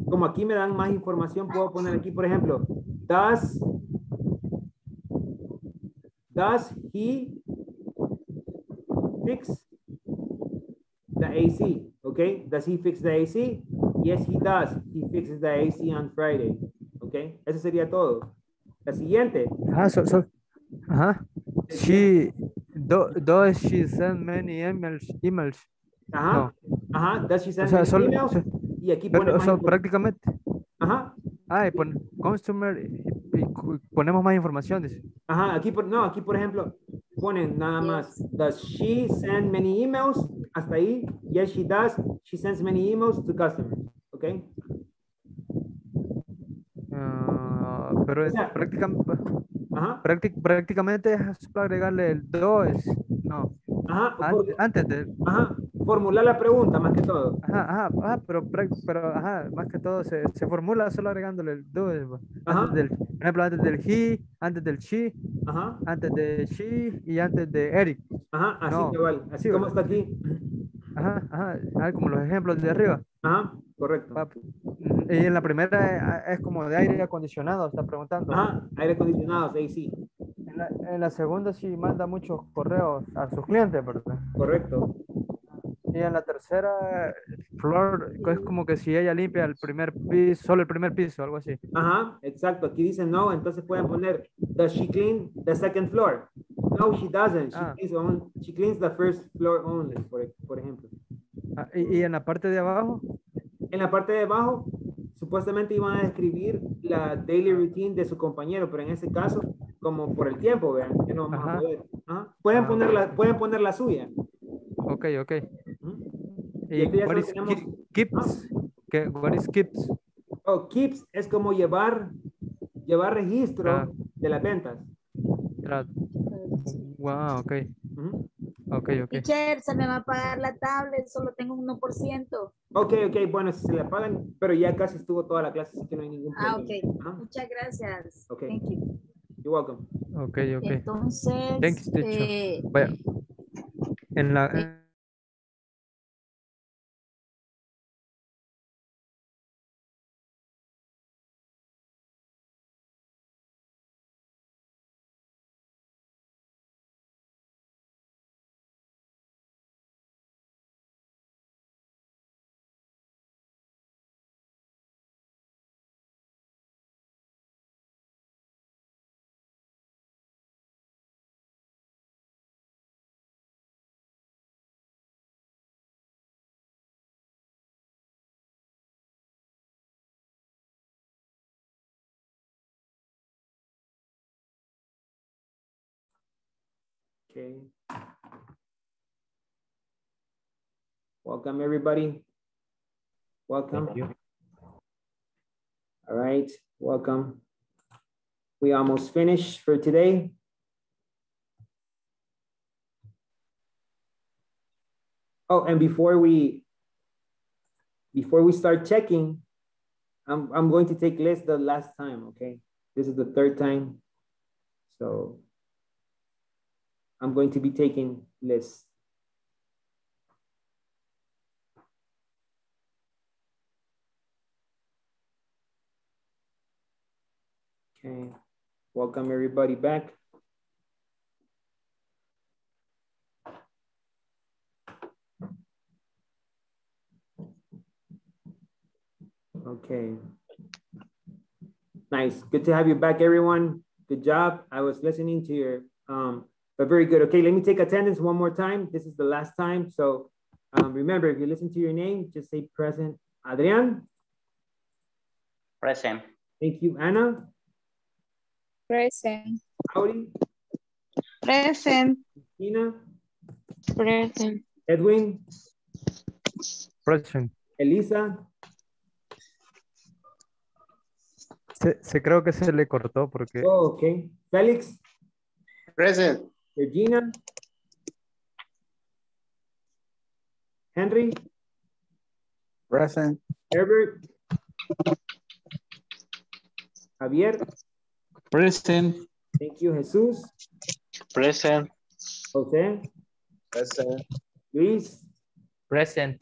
como aquí me dan más información, puedo poner aquí, por ejemplo, does he fix the AC? Okay, does he fix the AC? Yes, he does. He fixes the AC on Friday. Okay, eso sería todo. La siguiente. She does she send many emails? Ajá. No. Ajá. Does she send many emails? Y aquí pero, pone prácticamente. Ajá. Ah, y pone customer y ponemos más información. Dice. Ajá. Aquí por ejemplo ponen nada más. Does she send many emails? Hasta ahí. Yes, she does. She sends many emails to customers. Okay. Pero o sea, es prácticamente. Ajá. Prácticamente es para agregarle el does. No. Ajá. Antes de. Ajá. Formular la pregunta más que todo. Pero más que todo se formula solo agregándole el do. Por ejemplo, antes del he, antes del she, antes de she y antes de Eric. Así no. Igual, así como está aquí. Como los ejemplos de arriba. Correcto. Y en la primera es como de aire acondicionado, está preguntando. Aire acondicionado, sí, sí. En la segunda sí manda muchos correos a sus clientes, ¿verdad? Correcto. Y en la tercera, Flor, es como que si ella limpia el primer piso, solo el primer piso, algo así. Exacto. Aquí dicen no, entonces pueden poner, does she clean the second floor? No, she doesn't. She cleans the first floor only, por ejemplo. ¿Y en la parte de abajo? En la parte de abajo, supuestamente iban a describir la daily routine de su compañero, pero en ese caso, como por el tiempo, vean, que no vamos a poder. Pueden poner la suya. Ok. Y what is keeps? Oh, keeps es como llevar registro de las ventas. Wow, ok. Ok. Teacher, se me va a pagar la tablet, solo tengo un 1%. Ok, bueno, si se la pagan, pero ya casi estuvo toda la clase, así que no hay ningún problema. Ok. Muchas gracias. Ok. Thank you. You're welcome. Ok. Entonces, thanks, teacher. Bueno, en la... Okay. Welcome, everybody. Welcome. Thank you. All right, welcome. We almost finished for today. Oh, and before we start checking, I'm going to take lists the last time, okay? This is the third time, so. I'm going to be taking lists. Okay, welcome everybody back. Okay, nice, good to have you back everyone. Good job, I was listening to your, but very good. Okay, let me take attendance one more time. This is the last time. So remember, if you listen to your name, just say present. Adrián? Present. Thank you. Ana? Present. Audi? Present. Cristina? Present. Edwin? Present. Elisa? Se creo que se le cortó porque... Oh, okay. Felix? Present. Georgina. Henry. Present. Herbert. Javier. Present. Thank you, Jesus. Present. José. Present. Luis. Present.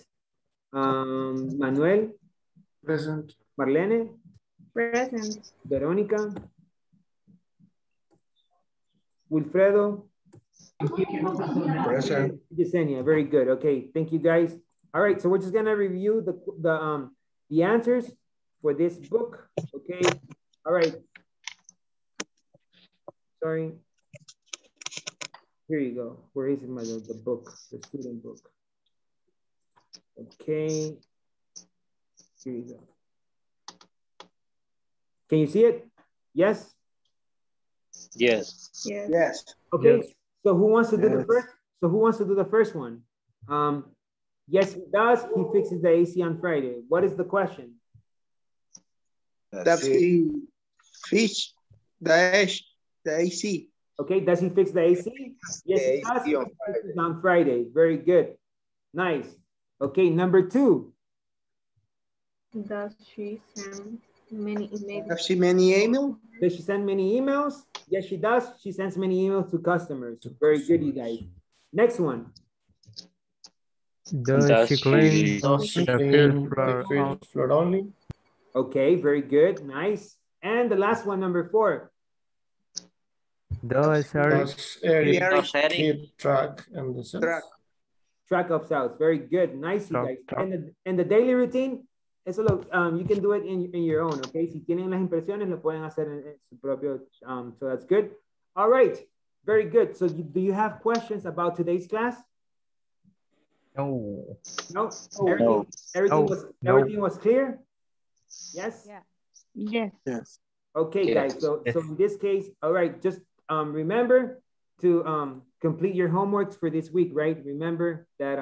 Manuel. Present. Marlene. Present. Verónica. Wilfredo. Present. Yesenia, very good. Okay, thank you guys. All right, so we're just gonna review the answers for this book. Okay. All right. Sorry. Here you go. Where is my the book? The student book. Okay. Here you go. Can you see it? Yes. Yes. Okay. Yes. So who wants to do the first? So who wants to do the first one? Yes, he does. He fixes the AC on Friday. What is the question? Does he fix the AC? Okay. Does he fix the AC? Yes, he does. He fixes on Friday. Very good. Nice. Okay, number two. Does she send many emails? Does she many emails? Does she send many emails? Yes, she does. She sends many emails to customers. Very good, you guys. Next one. Does she clean the first floor only? Okay, very good. Nice. And the last one, number four. Does Eric keep track and the sales? Track of sales. Very good. Nice, you guys. And the daily routine? Eso lo, you can do it in your own, okay? Si tienen las impresiones, lo pueden hacer en su propio, so that's good. All right, very good. So do you have questions about today's class? No. No? Everything was clear? Yes? Yeah. Yes. Yes. Okay, yes, guys, so in this case, all right, just remember to complete your homeworks for this week, right? Remember that,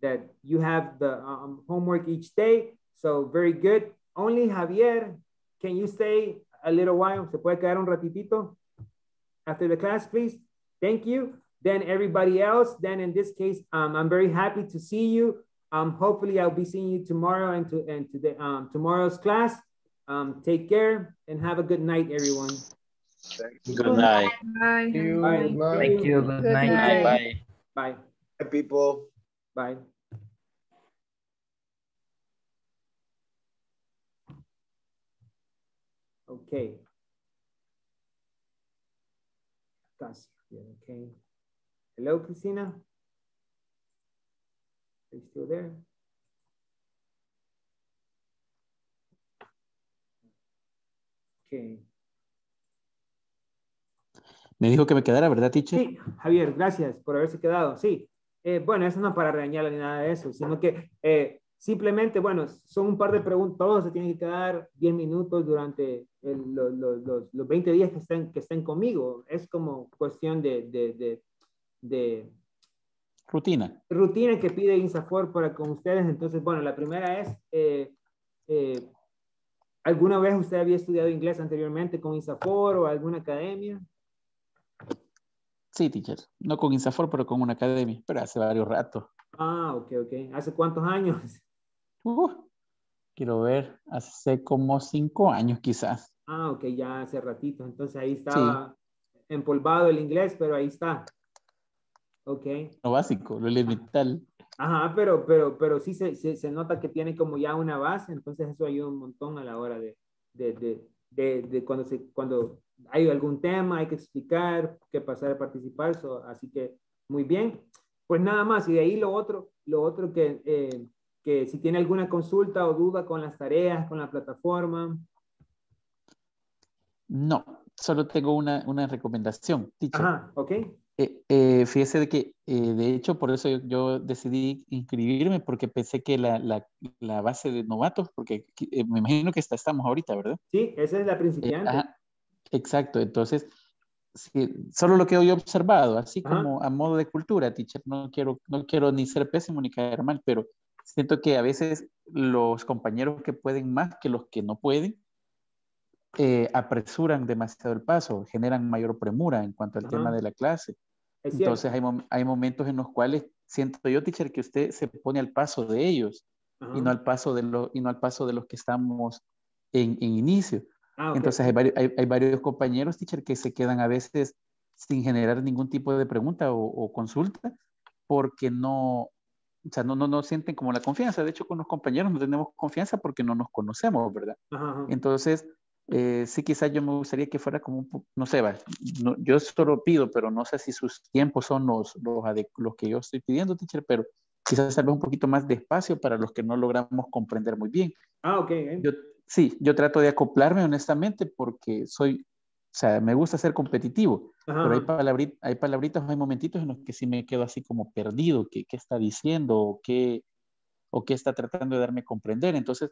that you have the homework each day. So very good. Only Javier, can you stay a little while? Se puede quedar un ratitito after the class, please. Thank you. Then everybody else. Then in this case, I'm very happy to see you. Hopefully I'll be seeing you tomorrow and to the, tomorrow's class. Take care and have a good night, everyone. Good night. Bye. Thank you. Good night. Bye. Bye. Bye, people. Bye. Okay. That's okay. Hello, Cristina. Are you still there? Okay. Me dijo que me quedara, ¿verdad, teacher? Sí, Javier, gracias por haberse quedado. Sí. Bueno, eso no es para regañarle ni nada de eso, sino que simplemente, bueno, son un par de preguntas, todos se tienen que quedar 10 minutos durante los 20 días que estén conmigo. Es como cuestión de rutina. Rutina que pide INSAFOR para con ustedes. Entonces, bueno, la primera es, ¿alguna vez usted había estudiado inglés anteriormente con INSAFOR o alguna academia? Sí, teacher. No con INSAFOR, pero con una academia, pero hace varios ratos. Ah, ok. ¿Hace cuántos años? Quiero ver, hace como 5 años quizás. Ah, ok, ya hace ratito. Entonces ahí estaba empolvado el inglés, pero ahí está. Ok. Lo básico, lo elemental. Ajá, pero sí se nota que tiene como ya una base, entonces eso ayuda un montón a la hora de cuando hay algún tema, hay que explicar, qué pasar a participar, así que muy bien. Pues nada más, y de ahí lo otro que si tiene alguna consulta o duda con las tareas, con la plataforma. No, solo tengo una recomendación, teacher. Ajá, ok. Fíjese de que, de hecho, por eso yo decidí inscribirme, porque pensé que la base de novatos, porque me imagino que estamos ahorita, ¿verdad? Sí, esa es la principiante. Ajá, exacto, entonces... Sí, solo lo que hoy he observado, así como a modo de cultura, teacher, no quiero ni ser pésimo ni caer mal, pero siento que a veces los compañeros que pueden más que los que no pueden apresuran demasiado el paso, generan mayor premura en cuanto al tema de la clase. Entonces hay momentos en los cuales siento yo, teacher, que usted se pone al paso de ellos y no al paso de los que estamos en inicio. Ah, okay. Entonces hay varios compañeros, teacher, que se quedan a veces sin generar ningún tipo de pregunta o consulta porque no sienten como la confianza. De hecho, con los compañeros no tenemos confianza porque no nos conocemos, ¿verdad? Ajá. Entonces, sí, quizás yo me gustaría que fuera como, no sé, yo solo pido, pero no sé si sus tiempos son los que yo estoy pidiendo, teacher, pero quizás tal vez un poquito más de espacio para los que no logramos comprender muy bien. Ah, ok. Yo trato de acoplarme honestamente porque me gusta ser competitivo, pero hay palabritas, hay momentitos en los que sí me quedo así como perdido, qué está diciendo o qué está tratando de darme a comprender. Entonces,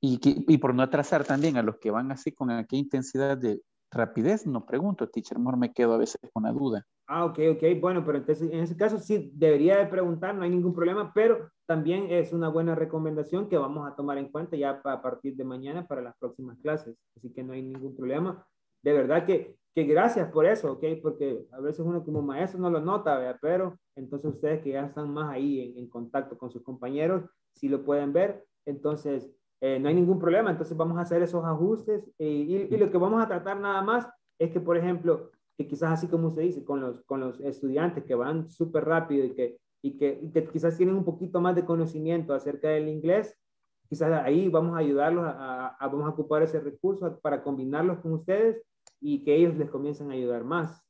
y por no atrasar también a los que van así con aquella intensidad de rapidez, no pregunto, teacher, mejor me quedo a veces con la duda. Ah, ok, bueno, pero entonces en ese caso sí debería de preguntar, no hay ningún problema, pero... También es una buena recomendación que vamos a tomar en cuenta ya a partir de mañana para las próximas clases. Así que no hay ningún problema. de verdad que gracias por eso, ¿ok? Porque a veces uno como maestro no lo nota, ¿verdad? Pero entonces ustedes que ya están más ahí en contacto con sus compañeros, si lo pueden ver, entonces no hay ningún problema. Entonces vamos a hacer esos ajustes y lo que vamos a tratar nada más es que, por ejemplo, que quizás así como usted dice, con los estudiantes que van súper rápido y que quizás tienen un poquito más de conocimiento acerca del inglés, quizás ahí vamos a ayudarlos, vamos a ocupar ese recurso para combinarlos con ustedes y que ellos les comiencen a ayudar más.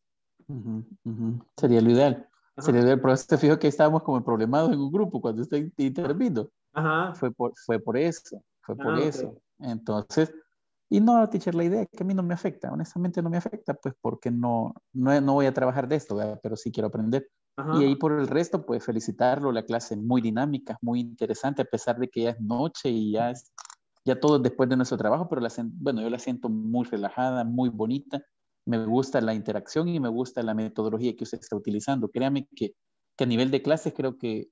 Uh-huh, uh-huh. Sería lo ideal. Ajá. Sería lo ideal, pero te fijo que estábamos como problemados en un grupo cuando usted intervino. Ajá. Fue por eso. Okay. Entonces, y no, teacher, la idea es que a mí no me afecta, honestamente no me afecta, pues porque no voy a trabajar de esto, ¿verdad? Pero sí quiero aprender. Ajá. Y ahí por el resto, pues felicitarlo, la clase muy dinámica, muy interesante, a pesar de que ya es noche y ya todo después de nuestro trabajo, pero yo la siento muy relajada, muy bonita. Me gusta la interacción y me gusta la metodología que usted está utilizando. Créame que a nivel de clases creo que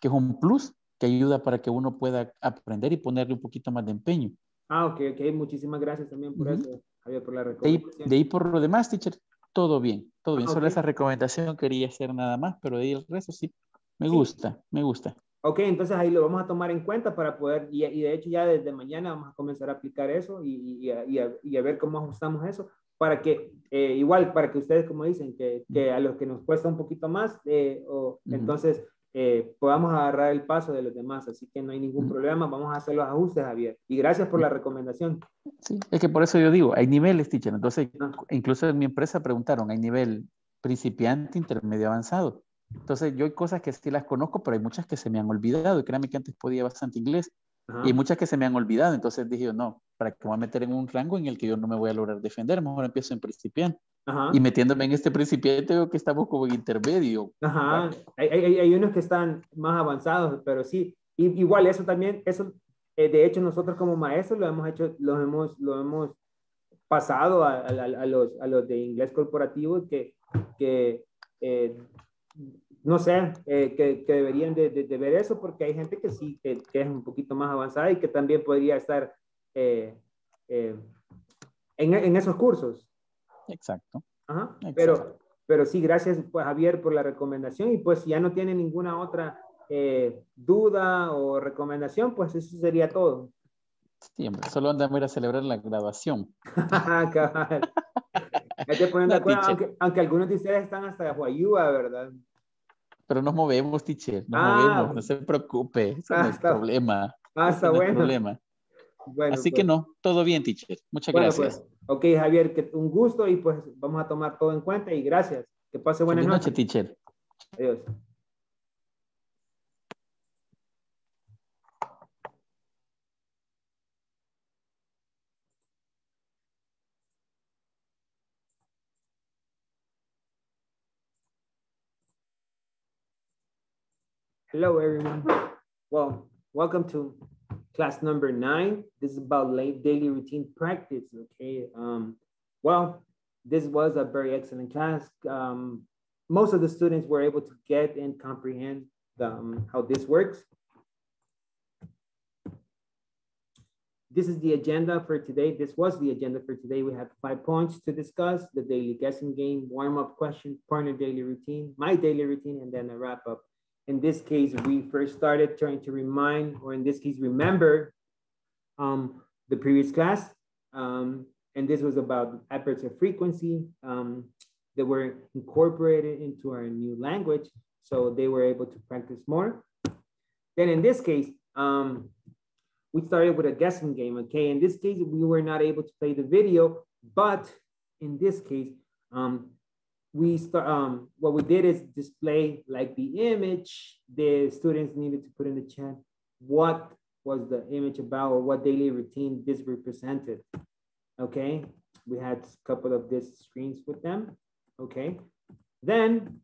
es un plus que ayuda para que uno pueda aprender y ponerle un poquito más de empeño. Ah, ok. Muchísimas gracias también por eso, Javier, por la recomendación. De ahí por lo demás, teacher, todo bien. Okay. Solo esa recomendación quería hacer nada más, pero de ahí el resto sí, me gusta. Ok, entonces ahí lo vamos a tomar en cuenta para poder, y de hecho ya desde mañana vamos a comenzar a aplicar eso y a ver cómo ajustamos eso para que, igual, para que ustedes, como dicen, que a los que nos cuesta un poquito más, entonces podamos agarrar el paso de los demás, así que no hay ningún problema, vamos a hacer los ajustes, Javier, y gracias por la recomendación. Sí, es que por eso yo digo, hay niveles, teacher, entonces, incluso en mi empresa preguntaron, hay nivel principiante, intermedio, avanzado. Entonces, yo hay cosas que sí las conozco, pero hay muchas que se me han olvidado. Y créanme que antes podía bastante inglés. Ajá. Y hay muchas que se me han olvidado. Entonces dije, no, ¿para qué me voy a meter en un rango en el que yo no me voy a lograr defender? Mejor empiezo en principiante. Ajá. Y metiéndome en este principiante veo que estamos como en intermedio. Ajá. Hay unos que están más avanzados, pero sí. Igual eso también, de hecho nosotros como maestros lo hemos hecho, lo hemos pasado a los de inglés corporativo que no sé, que deberían de ver eso, porque hay gente que sí, que es un poquito más avanzada y que también podría estar en esos cursos. Exacto. Ajá. Exacto. Pero sí, gracias, pues, Javier, por la recomendación. Y pues si ya no tiene ninguna otra duda o recomendación, pues eso sería todo. Sí, hombre, solo andamos a ir a celebrar la graduación. Cabal. Hay que poner de acuerdo, aunque algunos de ustedes están hasta Guayuba, ¿verdad? Pero nos movemos, teacher, no se preocupe, eso no es problema. Está bueno. No es problema. Bueno, así pues, que no, todo bien, teacher. Muchas gracias. Pues, ok, Javier, un gusto y pues vamos a tomar todo en cuenta y gracias. Que pase buenas noches. Buenas noches, teacher. Adiós. Hello, everyone. Well, welcome to class number 9. This is about daily routine practice, okay? This was a very excellent class. Most of the students were able to get and comprehend how this works. This is the agenda for today. This was the agenda for today. We have 5 points to discuss: the daily guessing game, warm-up question, partner daily routine, my daily routine, and then a wrap-up. In this case, we first started trying to remember the previous class. And this was about adverbs of frequency that were incorporated into our new language. So they were able to practice more. Then in this case, we started with a guessing game, okay? In this case, we were not able to play the video, but in this case, what we did is display like the image. The students needed to put in the chat what was the image about or what daily routine this represented. Okay, we had a couple of these screens with them. Okay, then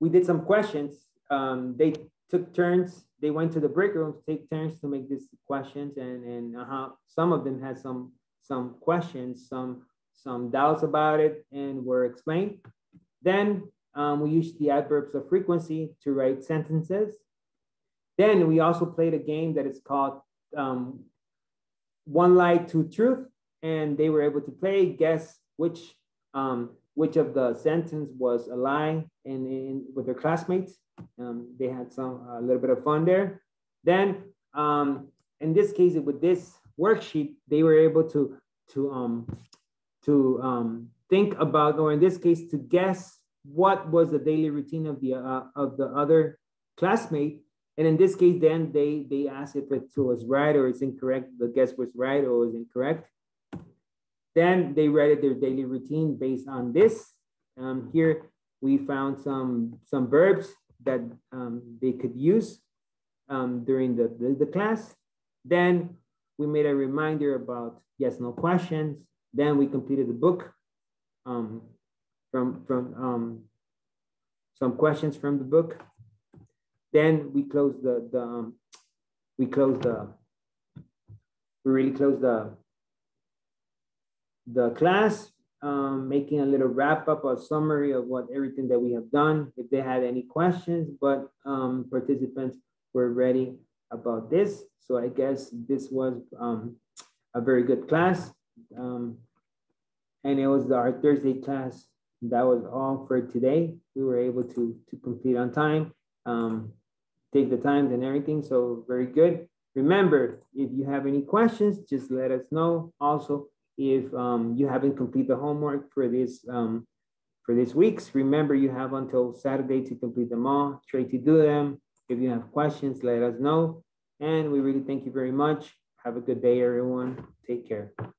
we did some questions. They took turns. They went to the break room to take turns to make these questions, and some of them had some questions, some doubts about it and were explained. Then we used the adverbs of frequency to write sentences. Then we also played a game that is called One Lie, Two Truth. and they were able to play, guess which of the sentence was a lie, and with their classmates, they had a little bit of fun there. Then in this case, with this worksheet, they were able to think about, or in this case, to guess what was the daily routine of the other classmate. And in this case, then they asked if it was right or it's incorrect. The guess was right or was incorrect. Then they rated their daily routine based on this. Here we found some verbs that they could use during the class. Then we made a reminder about yes, no questions. Then we completed the book from some questions from the book. Then we closed the class, making a little wrap up, a summary of what everything that we have done, if they had any questions, but participants were ready about this. So I guess this was a very good class. And it was our Thursday class. That was all for today. We were able to complete on time, take the times and everything. So very good. Remember, if you have any questions, just let us know. Also, if you haven't completed the homework for this week's, remember you have until Saturday to complete them all. Try to do them. If you have questions, let us know. And we really thank you very much. Have a good day, everyone. Take care.